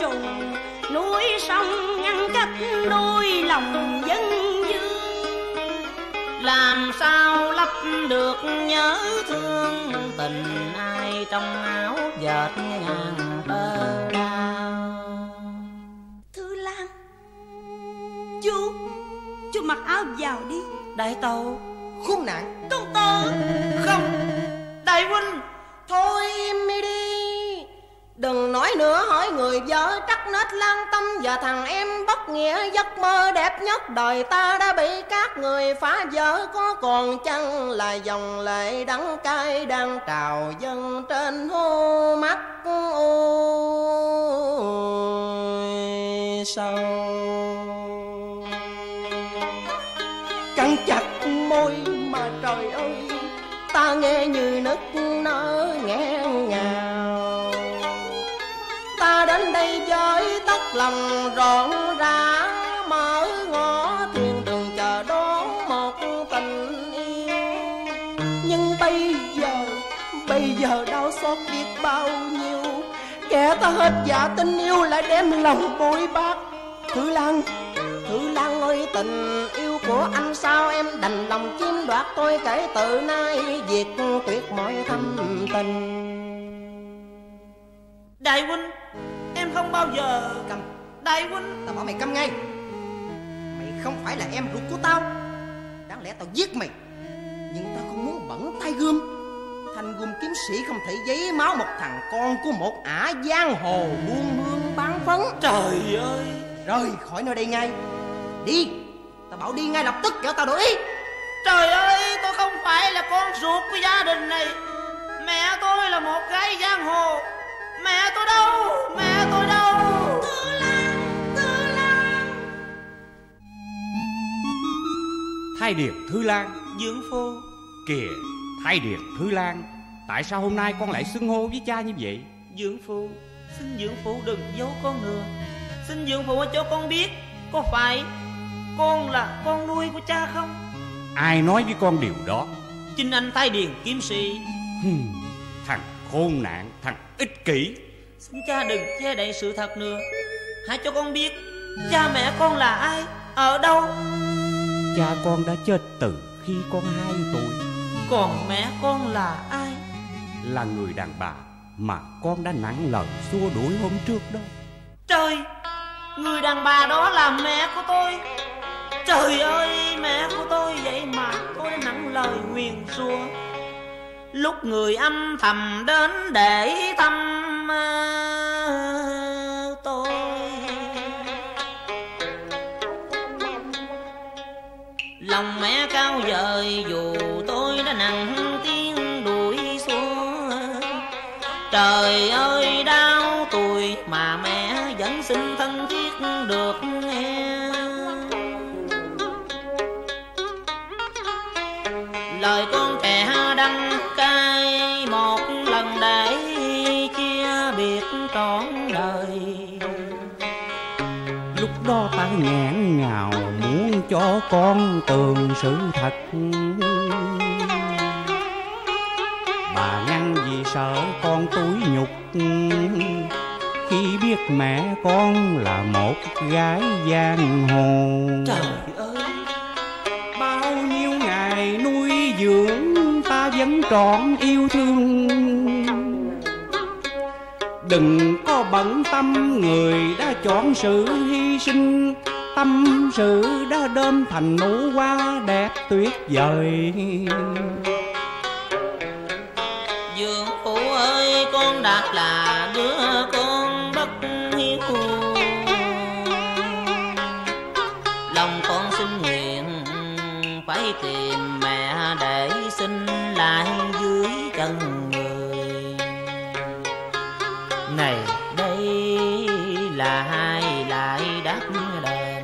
trùng núi sông ngăn cách đôi lòng dân dương, làm sao lấp được nhớ thương tình ai trong áo dệt ngàn tơ đau. Thư Lan, chú chú mặc áo vào đi. Đại tàu, khốn nạn. Tôn Tử, không. Đại huynh, thôi em đi. Đừng nói nữa, hỏi người vợ trắc nết lang tâm. Và thằng em bất nghĩa, giấc mơ đẹp nhất đời ta đã bị các người phá vỡ. Có còn chăng là dòng lệ đắng cay đang trào dâng trên hô mắt ôi sầu. Cắn chặt môi mà trời ơi, ta nghe như nức nở nghẹn ngào. Ta đến đây với tóc lòng rộn rã, mở ngõ thuyền đường chờ đón một tình yêu. Nhưng bây giờ, bây giờ đau xót biết bao nhiêu, kẻ ta hết dạ tình yêu lại đem lòng bội bạc. Thư Lan, Thư Lan ơi, tình yêu của anh sao em đành lòng chiếm đoạt. Tôi kể từ nay diệt tuyệt mọi thâm tình. Đại huynh, em không bao giờ cầm. Đại huynh, tao bảo mày cầm ngay. Mày không phải là em ruột của tao, đáng lẽ tao giết mày. Nhưng tao không muốn bẩn tay gươm. Thanh gươm kiếm sĩ không thể giấy máu một thằng con của một ả giang hồ buôn hương bán phấn. Trời ơi, rời khỏi nơi đây ngay. Đi, tao bảo đi ngay lập tức, kẻo tao đổi ý. Trời ơi, tôi không phải là con ruột của gia đình này. Mẹ tôi là một gái giang hồ. Mẹ tôi đâu? Mẹ tôi đâu? Thư Lan, Thư Lan. Thái Điền Thư Lan, dưỡng phu. Kìa, Thái Điền Thư Lan, tại sao hôm nay con lại xưng hô với cha như vậy? Dưỡng phu, xin dưỡng phu đừng giấu con nữa. Xin dưỡng phu cho con biết, có phải con là con nuôi của cha không? Ai nói với con điều đó? Chính anh Thái Điền kiếm sĩ. Thằng khốn nạn, thằng ích kỷ. Xin cha đừng che đậy sự thật nữa, hãy cho con biết cha mẹ con là ai, ở đâu. Cha con đã chết từ khi con hai tuổi. Còn mẹ con là ai? Là người đàn bà mà con đã nặng lời xua đuổi hôm trước đó. Trời, người đàn bà đó là mẹ của tôi. Trời ơi, mẹ của tôi vậy mà tôi đã nặng lời nguyền rủa. Lúc người âm thầm đến để thăm tôi, lòng mẹ cao dời, dù tôi đã nặng tiếng đuổi xuống. Trời ơi đau tôi mà mẹ vẫn xin thân thiết được nghe. Lời con trẻ đắng cay một lần để chia biệt trọn đời. Lúc đó ta ngán ngào muốn cho con tường sự thật. Bà ngăn vì sợ con tủi nhục khi biết mẹ con là một gái giang hồ. Trời ơi! Bao nhiêu ngày nuôi dưỡng ta vẫn trọn yêu thương. Đừng có bận tâm người đã chọn sự hy sinh. Tâm sự đã đơm thành nụ hoa đẹp tuyệt vời. Dượng phụ ơi, con Đạt là đứa con bất hiếu. Lòng con xin nguyện phải tìm mẹ để xin lại dưới chân người. Này đây là hai lại đáp đền.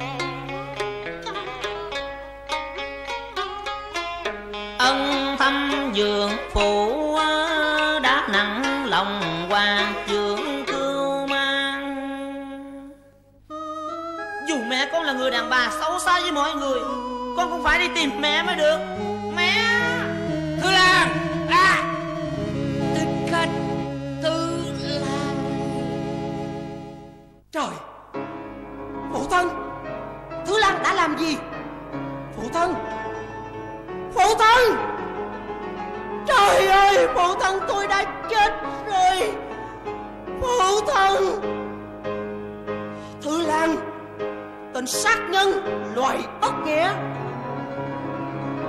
Ân thăm dượng phụ đáp nặng lòng qua dượng cưu mang. Dù mẹ con là người đàn bà xấu xa với mọi người, con cũng phải đi tìm mẹ mới được. Mẹ Thư Lan à, tinh khách Thư Lan. Trời, phụ thân, Thư Lan đã làm gì? Phụ thân, phụ thân, trời ơi, phụ thân tôi đã chết rồi. Phụ thân, Thư Lan, tên sát nhân loài bất nghĩa.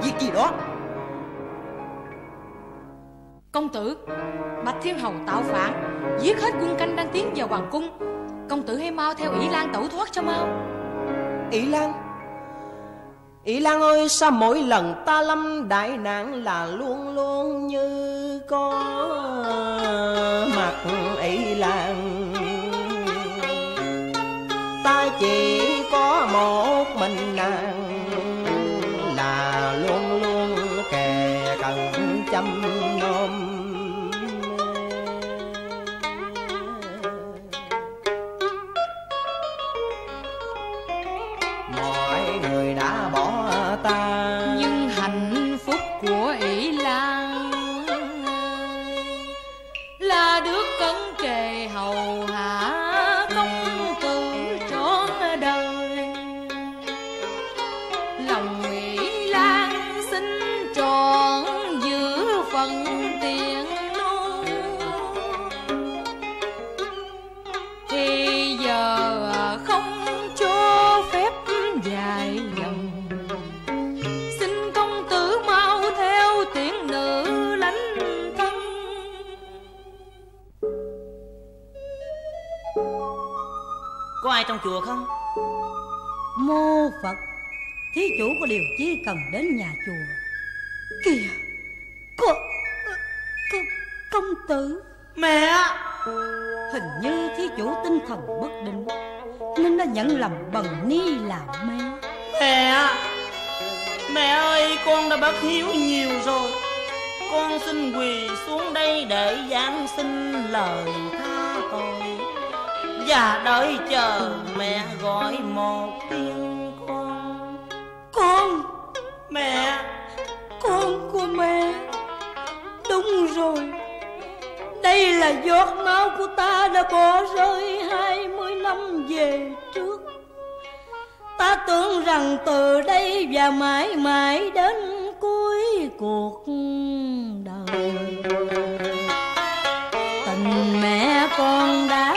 Việc gì đó? Công tử, Bạch Thiên Hầu tạo phản, giết hết quân canh đang tiến vào hoàng cung. Công tử hãy mau theo Ý Lan tẩu thoát cho mau. Ý Lan? Ý Lan ơi, sao mỗi lần ta lâm đại nạn là luôn luôn như có mặt Ý Lan? Ta chỉ có một mình nàng là luôn luôn kề cận chăm nom. Mọi người đã bỏ ta, nhưng hạnh phúc của ỷ Lan là đứa con kề hầu hạ công tử trọn đời. Lòng ỷ Lan xin trọn giữ phần tiền nuôi. Thì giờ không cho phép dài dòng, xin công tử mau theo tiễn nữ lánh thân. Có ai trong chùa không? Mô Phật, thí chủ có điều chi cần đến nhà chùa? Kìa, cô, cô, công tử. Mẹ! Hình như thí chủ tinh thần bất định nên đã nhận lầm bần ni là mẹ. Mẹ! Mẹ ơi, con đã bất hiếu nhiều rồi. Con xin quỳ xuống đây để giảng xin lời tha tội và đợi chờ mẹ gọi một tiếng con. Con! Mẹ! Con của mẹ! Đúng rồi, đây là giọt máu của ta đã bỏ rơi hai mươi năm về trước. Ta tưởng rằng từ đây và mãi mãi đến cuối cuộc đời, tình mẹ con đã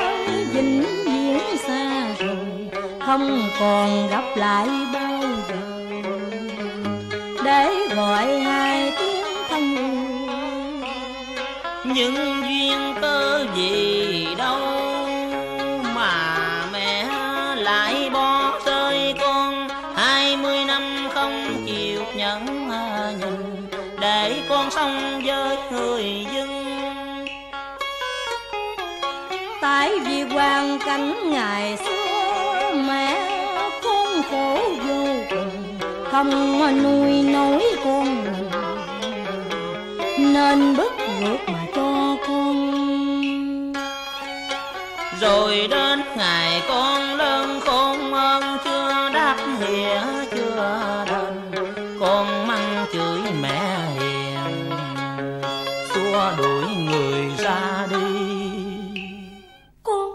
vĩnh viễn xa rồi, không còn gặp lại bao giờ để gọi hai tiếng thân yêu. Những duyên cơ gì đâu mà mẹ lại bỏ rơi con hai mươi năm không chịu công với người dân. Tại vì hoàn cảnh ngày xưa mẹ con khổ vô cùng, không nuôi nổi con nên bức ngược mà cho con. Rồi đến ngày con lớn con ơn chưa đáp hìa chưa đền, con mắng chửi mẹ hiền xua đuổi người ra đi. Con,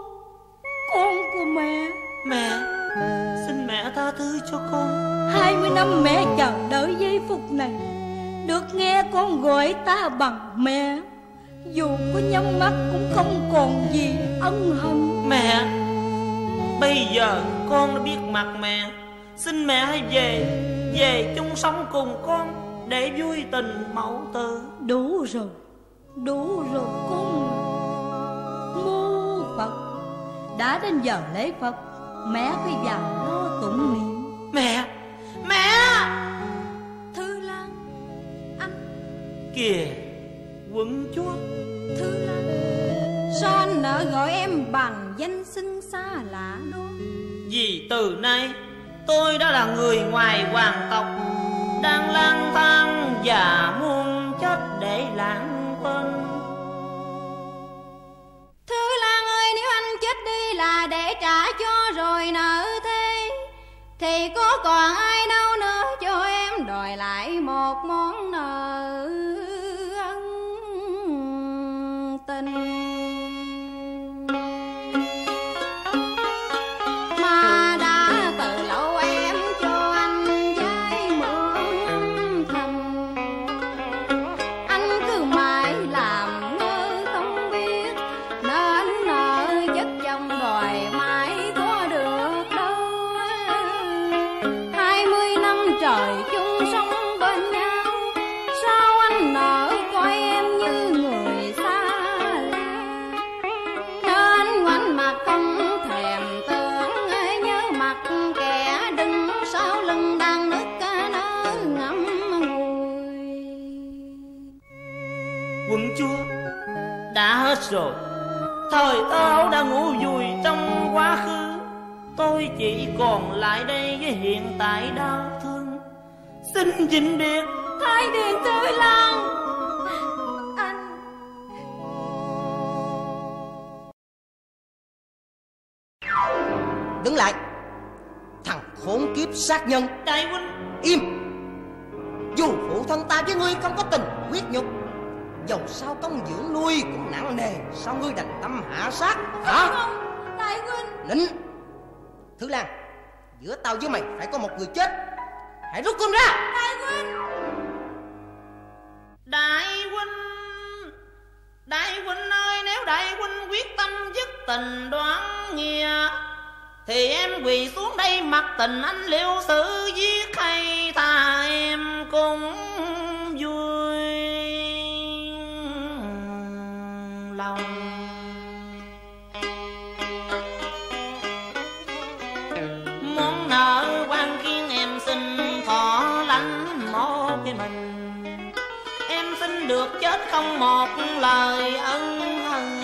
con của mẹ. Mẹ, xin mẹ tha thứ cho con. Hai mươi năm mẹ chờ đợi giây phút này, được nghe con gọi ta bằng mẹ. Dù có nhắm mắt cũng không còn gì ân hận. Mẹ, bây giờ con đã biết mặt mẹ, xin mẹ hãy về, về chung sống cùng con để vui tình mẫu tử. Đủ rồi, đủ rồi con. Mô Phật, đã đến giờ lễ Phật, mẹ phải vào lo tụng niệm. Mẹ, mẹ. Thư Lan, anh. Kìa, quận chúa. Thư Lan, sao anh nỡ gọi em bằng danh xưng xa lạ đó? Vì từ nay tôi đã là người ngoài hoàng tộc, đang lang thang và muốn chết để lãng quên. Thư Lan ơi, nếu anh chết đi là để trả cho rồi nợ thế, thì có còn ai đâu nữa cho em đòi lại một món nợ tình. Mà đã từ lâu em cho anh giấy mượn thầm, anh cứ mãi làm ngơ không biết, nên nợ chất trong đòi mãi có được đâu. Hai mươi năm trời chung sống bên nhau, sao anh nợ coi em như người xa. Không thèm tưởng nhớ mặt kẻ đứng sau lưng đang nức nở ngậm ngùi. Quận chúa, đã hết rồi. Thời tao đã ngủ vùi trong quá khứ, tôi chỉ còn lại đây với hiện tại đau thương. Xin vĩnh biệt Thái Điền Thư Lan. Đứng lại, thằng khốn kiếp sát nhân. Đại huynh, im. Dù phụ thân ta với ngươi không có tình huyết nhục, dầu sao công dưỡng nuôi cũng nặng nề, sao ngươi đành tâm hạ sát? Không, hả? Không, đại huynh. Nín. Thư Lan, giữa tao với mày phải có một người chết, hãy rút quân ra. Đại huynh, đại huynh, đại huynh ơi, nếu đại huynh quyết tâm dứt tình đoán nghĩa, thì em quỳ xuống đây mặc tình anh liệu sự giết, hay tha em cũng vui lòng. Muốn nợ quan kiến em xin thọ lãnh một cái mình, em xin được chết không một lời ân hận,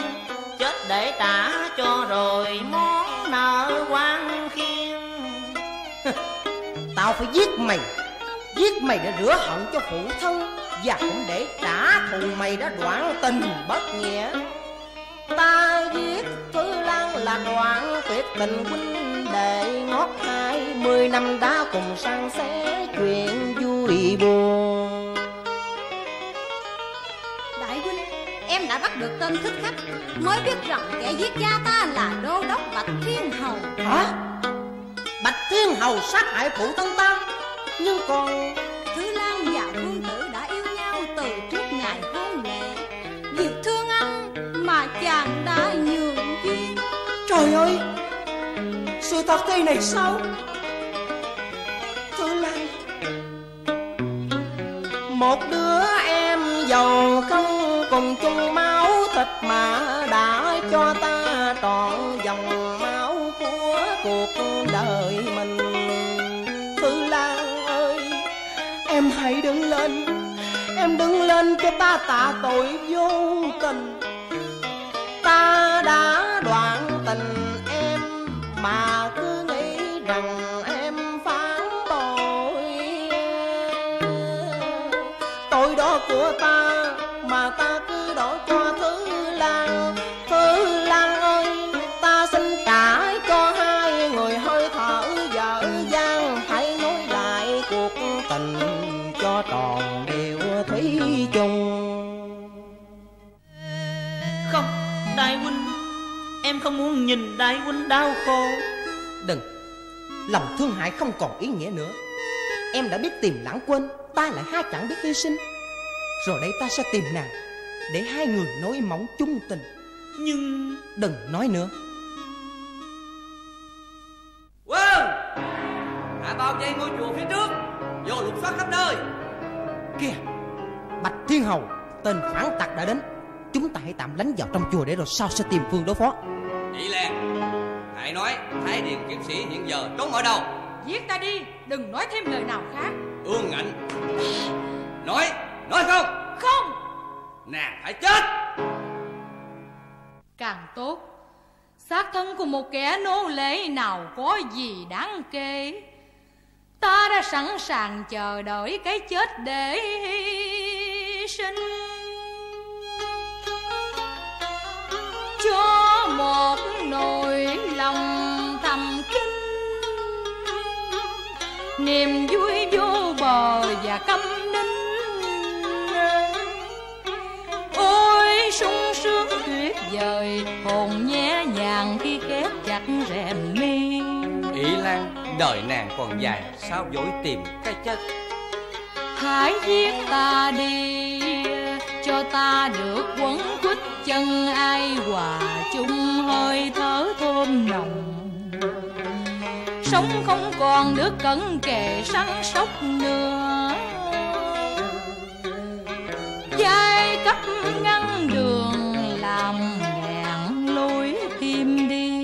chết để trả cho rồi món nợ quan khiên. Tao phải giết mày, giết mày để rửa hận cho phụ thân, và cũng để trả thù mày đã đoạn tình bất nghĩa. Ta giết Thư Lan là đoạn tuyệt tình huynh đệ ngót hai mươi năm đã cùng san sẻ chuyện vui buồn. Đại huynh, em đã bắt được tên thích khách, mới biết rằng kẻ giết cha ta là đô đốc Bạch Thiên Hầu. Hả? Bạch Thiên Hầu sát hại phụ thân ta? Nhưng còn Thư Lan và Phương Tử đã yêu nhau từ trước ngày hôn lễ, việc thương anh mà chàng đã nhường duyên. Trời ơi, sự thật thế này sao? Thư Lan, một đứa em giàu không cùng chung máu thịt mà đã cho ta trọn dòng máu của cuộc đời mình. Thư Lan ơi, em hãy đứng lên, em đứng lên cho ta tạ tội vô tình. Ta đã đoạn tình em mà cứ nghĩ rằng em phản tội. Tội đó của ta mà ta cứ đổ cho Thư Lan. Thư Lan ơi, ta xin trả cho hai người hơi thở dở dang. Hãy nối lại cuộc tình cho tròn điều thủy chung. Không, đại huynh, em không muốn nhìn đại huynh đau khổ. Đừng, lòng thương hại không còn ý nghĩa nữa. Em đã biết tìm lãng quên, ta lại há chẳng biết hy sinh. Rồi đây ta sẽ tìm nàng để hai người nối móng chung tình. Nhưng đừng nói nữa. Quân hạ bao dây ngôi chùa phía trước, vô lục soát khắp nơi. Kìa, Bạch Thiên Hầu, tên phản tặc đã đến. Chúng ta hãy tạm lánh vào trong chùa để rồi sau sẽ tìm phương đối phó. Ý Lan, hãy nói Thái Điền Kiếm Sĩ hiện giờ trốn ở đâu? Giết ta đi, đừng nói thêm lời nào khác. Ương ngạnh, nói, nói không? Không. Nàng phải chết. Càng tốt. Xác thân của một kẻ nô lệ nào có gì đáng kể. Ta đã sẵn sàng chờ đợi cái chết để hy sinh cho một nỗi lòng thầm kín, niềm vui vô bờ và câm nín. Ôi sung sướng tuyệt vời, hồn nhẹ nhàng khi khép chặt rèm mi. Ý Lan, đời nàng còn dài, sao dối tìm cái chết. Hãy giết ta đi cho ta được quấn quýt chân ai hòa chung hơi thở thơm nồng. Sống không còn được cẩn kề săn sóc nữa, giai cấp ngăn đường làm ngàn lối tim đi.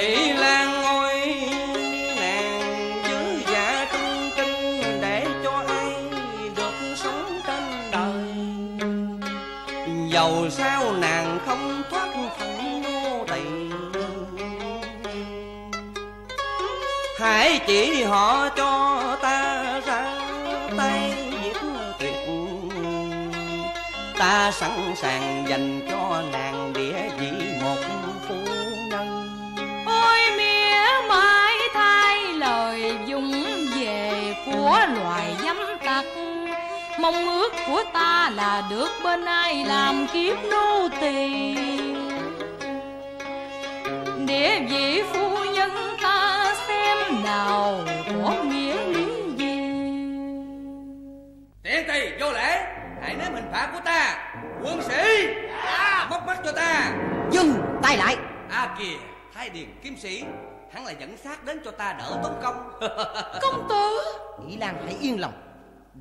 Ý Lan ơi, nàng giữ dạ trung kinh để cho ai được sống trên đời. Dầu sao nàng không thoát phận nô tỳ, hãy chỉ họ cho ta ra tay giết tuyệt. Ta sẵn sàng dành cho nàng địa vị một phu nhân. Ôi mía mãi thay lời dùng về của loài dâm tặc. Mong ước của ta là được bên ai làm kiếp nô tỳ. Địa vị phu nhân ta xem nào có nghĩa lý gì. Tiện tỳ vô lễ, hãy nếm hình phạt của ta. Quân sĩ, móc mắt cho ta. Dừng tay lại. À kìa, Thái Điền Kiếm Sĩ, hắn là dẫn xác đến cho ta đỡ tốn công. Công tử, Ý Lan hãy yên lòng.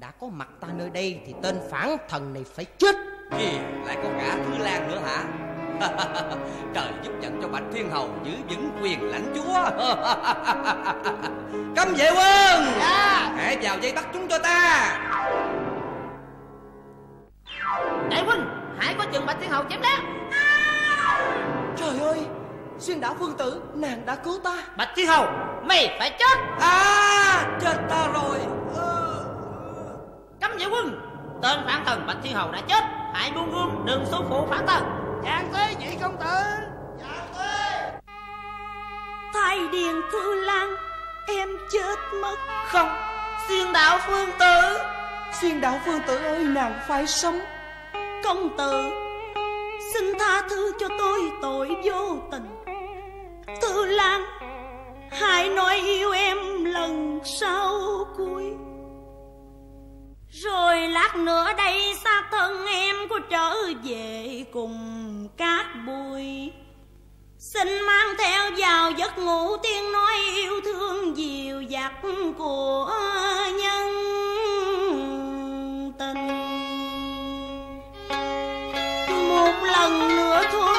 Đã có mặt ta nơi đây thì tên phản thần này phải chết. Kìa, lại có cả Thư Lan nữa hả? Trời giúp dẫn cho Bạch Thiên Hầu giữ vững quyền lãnh chúa. Cấm vệ quân, hãy vào dây bắt chúng cho ta. Đại huynh, hãy có chừng Bạch Thiên Hầu chém đáng. Trời ơi, Xuyên Đảo Phương Tử, nàng đã cứu ta. Bạch Thiên Hầu, mày phải chết. À, chết ta rồi. Cấm vệ quân, tên phản thần Bạch Thiên Hầu đã chết, hãy buông gươm đừng xuống phụ phản thần. Dạ tới nhị công tử. Dạ tới. Thái Điền Thư Lan, em chết mất. Không, Xuyên Đảo Phương Tử. Xuyên Đảo Phương Tử ơi, nàng phải sống. Công tử, xin tha thứ cho tôi tội vô tình. Thư Lan, hãy nói yêu em lần sau cuối. Rồi lát nữa đây xác thân em có trở về cùng cát bụi. Xin mang theo vào giấc ngủ tiếng nói yêu thương dịu dặt của nhân tình. Một lần nữa thôi,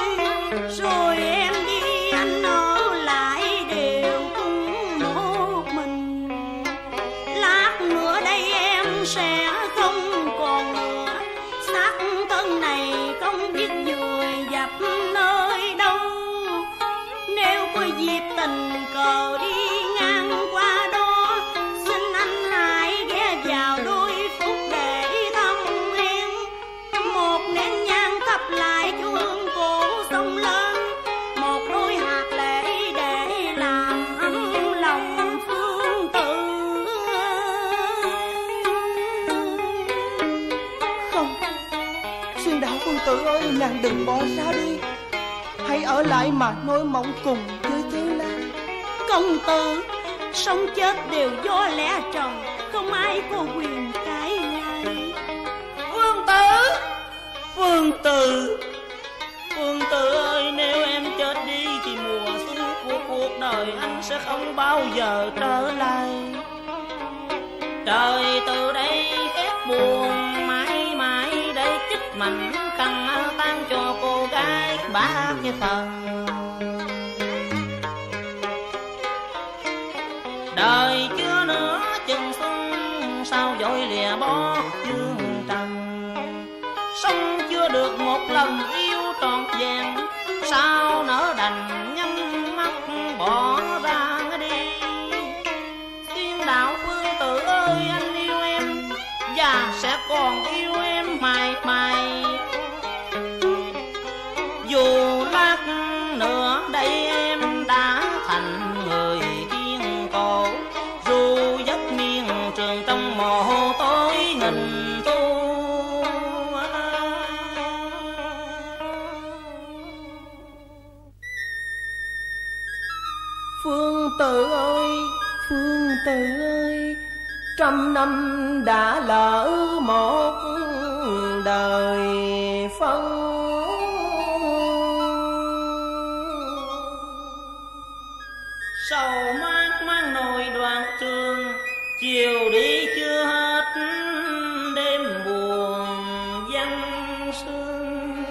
rồi em đi, anh ở lại đều cùng một mình. Nàng đừng bỏ ra đi, hãy ở lại mà nối mộng cùng với Thư Lan. Công tử, sống chết đều do lẽ trần, không ai có quyền cãi lại. Phương Tử, Phương Tử, Phương Tử ơi, nếu em chết đi thì mùa xuân của cuộc đời anh sẽ không bao giờ trở lại. Trời từ đây khép buồn mãi mãi để chích mạnh căng tan cho cô gái bác như thần. Đời chưa nữa chừng xuân sao dội lìa bó dương trần. Sống chưa được một lần yêu trọn vẹn, sao nỡ đành nhắm mắt bỏ ra đi. Xuyên đảo Phương Tử ơi, anh yêu em và sẽ còn yêu em mãi mãi. Dù lát nữa đây em đã thành người thiên cổ, dù giấc miên trường trong mồ tối nghìn thu. Phương Tử ơi, Phương Tử ơi, trăm năm đã lỡ một đời phân. Sầu mang mang nỗi đoạn trường, chiều đi chưa hết đêm buồn vắng sương.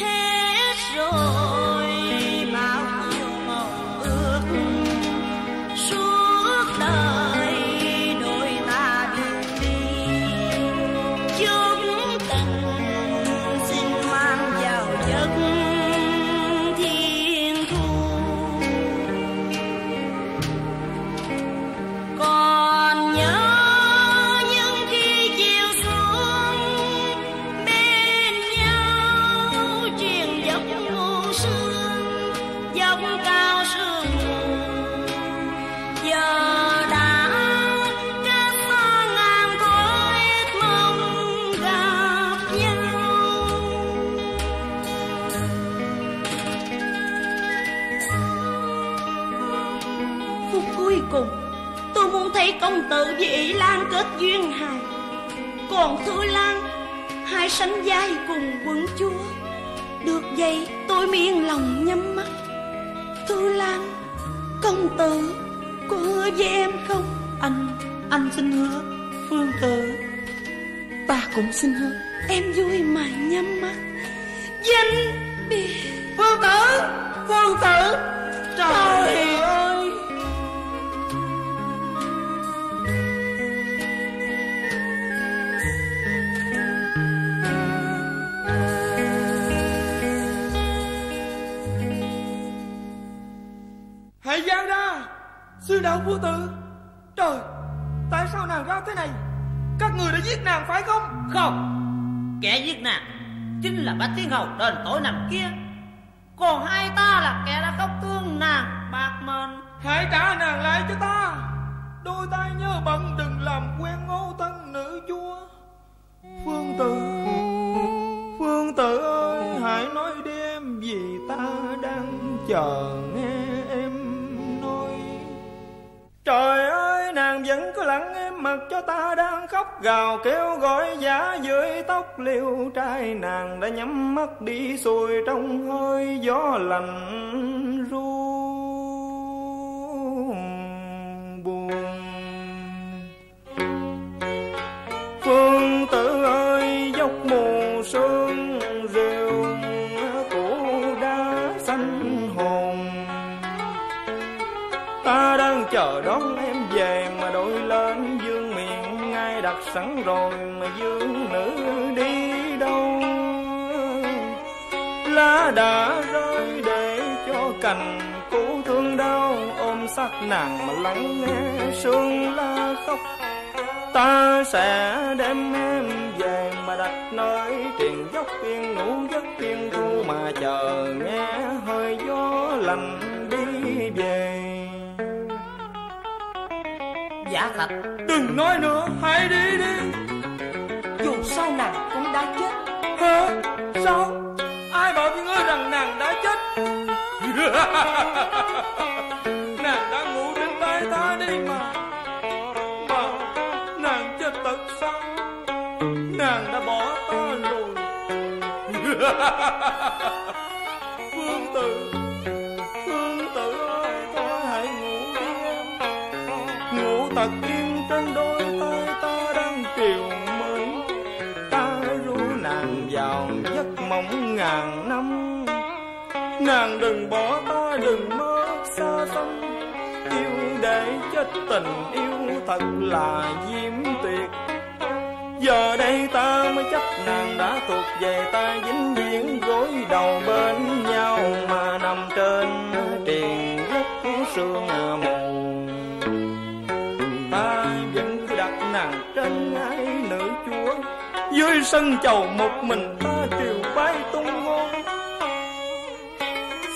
Hết rồi bao mộng ước, suốt đời đôi ta đường đi. Chúng tình xin mang vào giấc công tử với Ý Lan kết duyên hài. Còn Thư Lan hai sánh vai cùng quận chúa. Được vậy tôi mới yên lòng nhắm mắt. Thư Lan, công tử có hứa với em không? Anh, anh xin hứa. Phương Tử, ta cũng xin hứa. Em vui mà nhắm mắt danh biệt. Phương Tử, Phương Tử, trời ơi. Hãy giao ra Xuyên Đảo Phương Tử. Trời, tại sao nàng ra thế này? Các người đã giết nàng phải không? Không, kẻ giết nàng chính là Bạch Thiên Hầu đền tối nằm kia. Còn hai ta là kẻ đã khóc thương nàng bạc mệnh. Hãy trả nàng lại cho ta. Đôi tay nhớ bận đừng làm quen ngô thân nữ chúa. Phương Tử, Phương Tử ơi, hãy nói đi em, vì ta đang chờ nghe. Trời ơi, nàng vẫn cứ lặng im mặc cho ta đang khóc gào kêu gọi giả dưới tóc liêu trai. Nàng đã nhắm mắt đi xuôi trong hơi gió lạnh ru buồn. Phương Tử ơi, dốc mù sương rêu cổ đá xanh hồn. Ta đang chờ đón em về mà đội lên dương miệng ngay đặt sẵn rồi mà dương nữ đi đâu. đã rơi để cho cành cũ thương đau ôm sắc nàng mà lắng nghe sương la khóc. Ta sẽ đem em về mà đặt nơi triền dốc yên ngủ giấc yên thu mà chờ nghe hơi gió lạnh đi về. Giả Thạch, đừng nói nữa, hãy đi đi. Dù sao nàng cũng đã chết. Hả? Sao? Ai bảo với ngươi rằng nàng đã chết? Nàng đã ngủ trên tay ta đi mà. Mà nàng chết thật sao? Nàng đã bỏ ta rồi. Phương Tử, Phương Tử ơi, ta hãy ngủ đi em. Ngủ thật yên trên đôi tay ta đang kiều mến. Ta ru nàng vào giấc mộng ngàn năm. Nàng đừng bỏ ta, đừng mơ xa xăm. Yêu để chết tình yêu thật là diễm tuyệt. Giờ đây ta mới chắc nàng đã thuộc về ta, dính viễn gối đầu bên nhau mà nằm trên triền đất sương mù. Ta vẫn cứ đặt nàng trên ngai nữ chúa, dưới sân chầu một mình ta triều bái tung hô.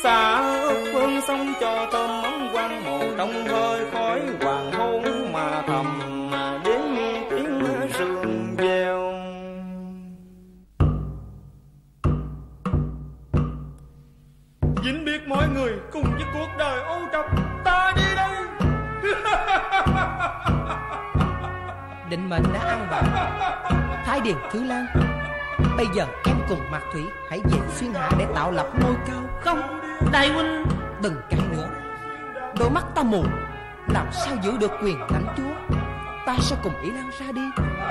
Xa ước phương sông cho thơm mắm quang mồ trong hơi khói hoàng hôn mà thầm mà đến tiếng sương veo. Dính biết mọi người cùng với cuộc đời ô trọc, ta đi đâu? Định mệnh đã ăn bạc. Thái Điền Thư Lan, bây giờ em cùng Mạc Thủy hãy về Xuyên Hạ để tạo lập ngôi cao. Không, đại huynh, đừng cãi nữa. Đôi mắt ta mù, làm sao giữ được quyền lãnh chúa. Ta sẽ cùng Ý Lan ra đi,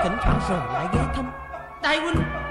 thỉnh thoảng rồi lại ghé thăm. Đại huynh.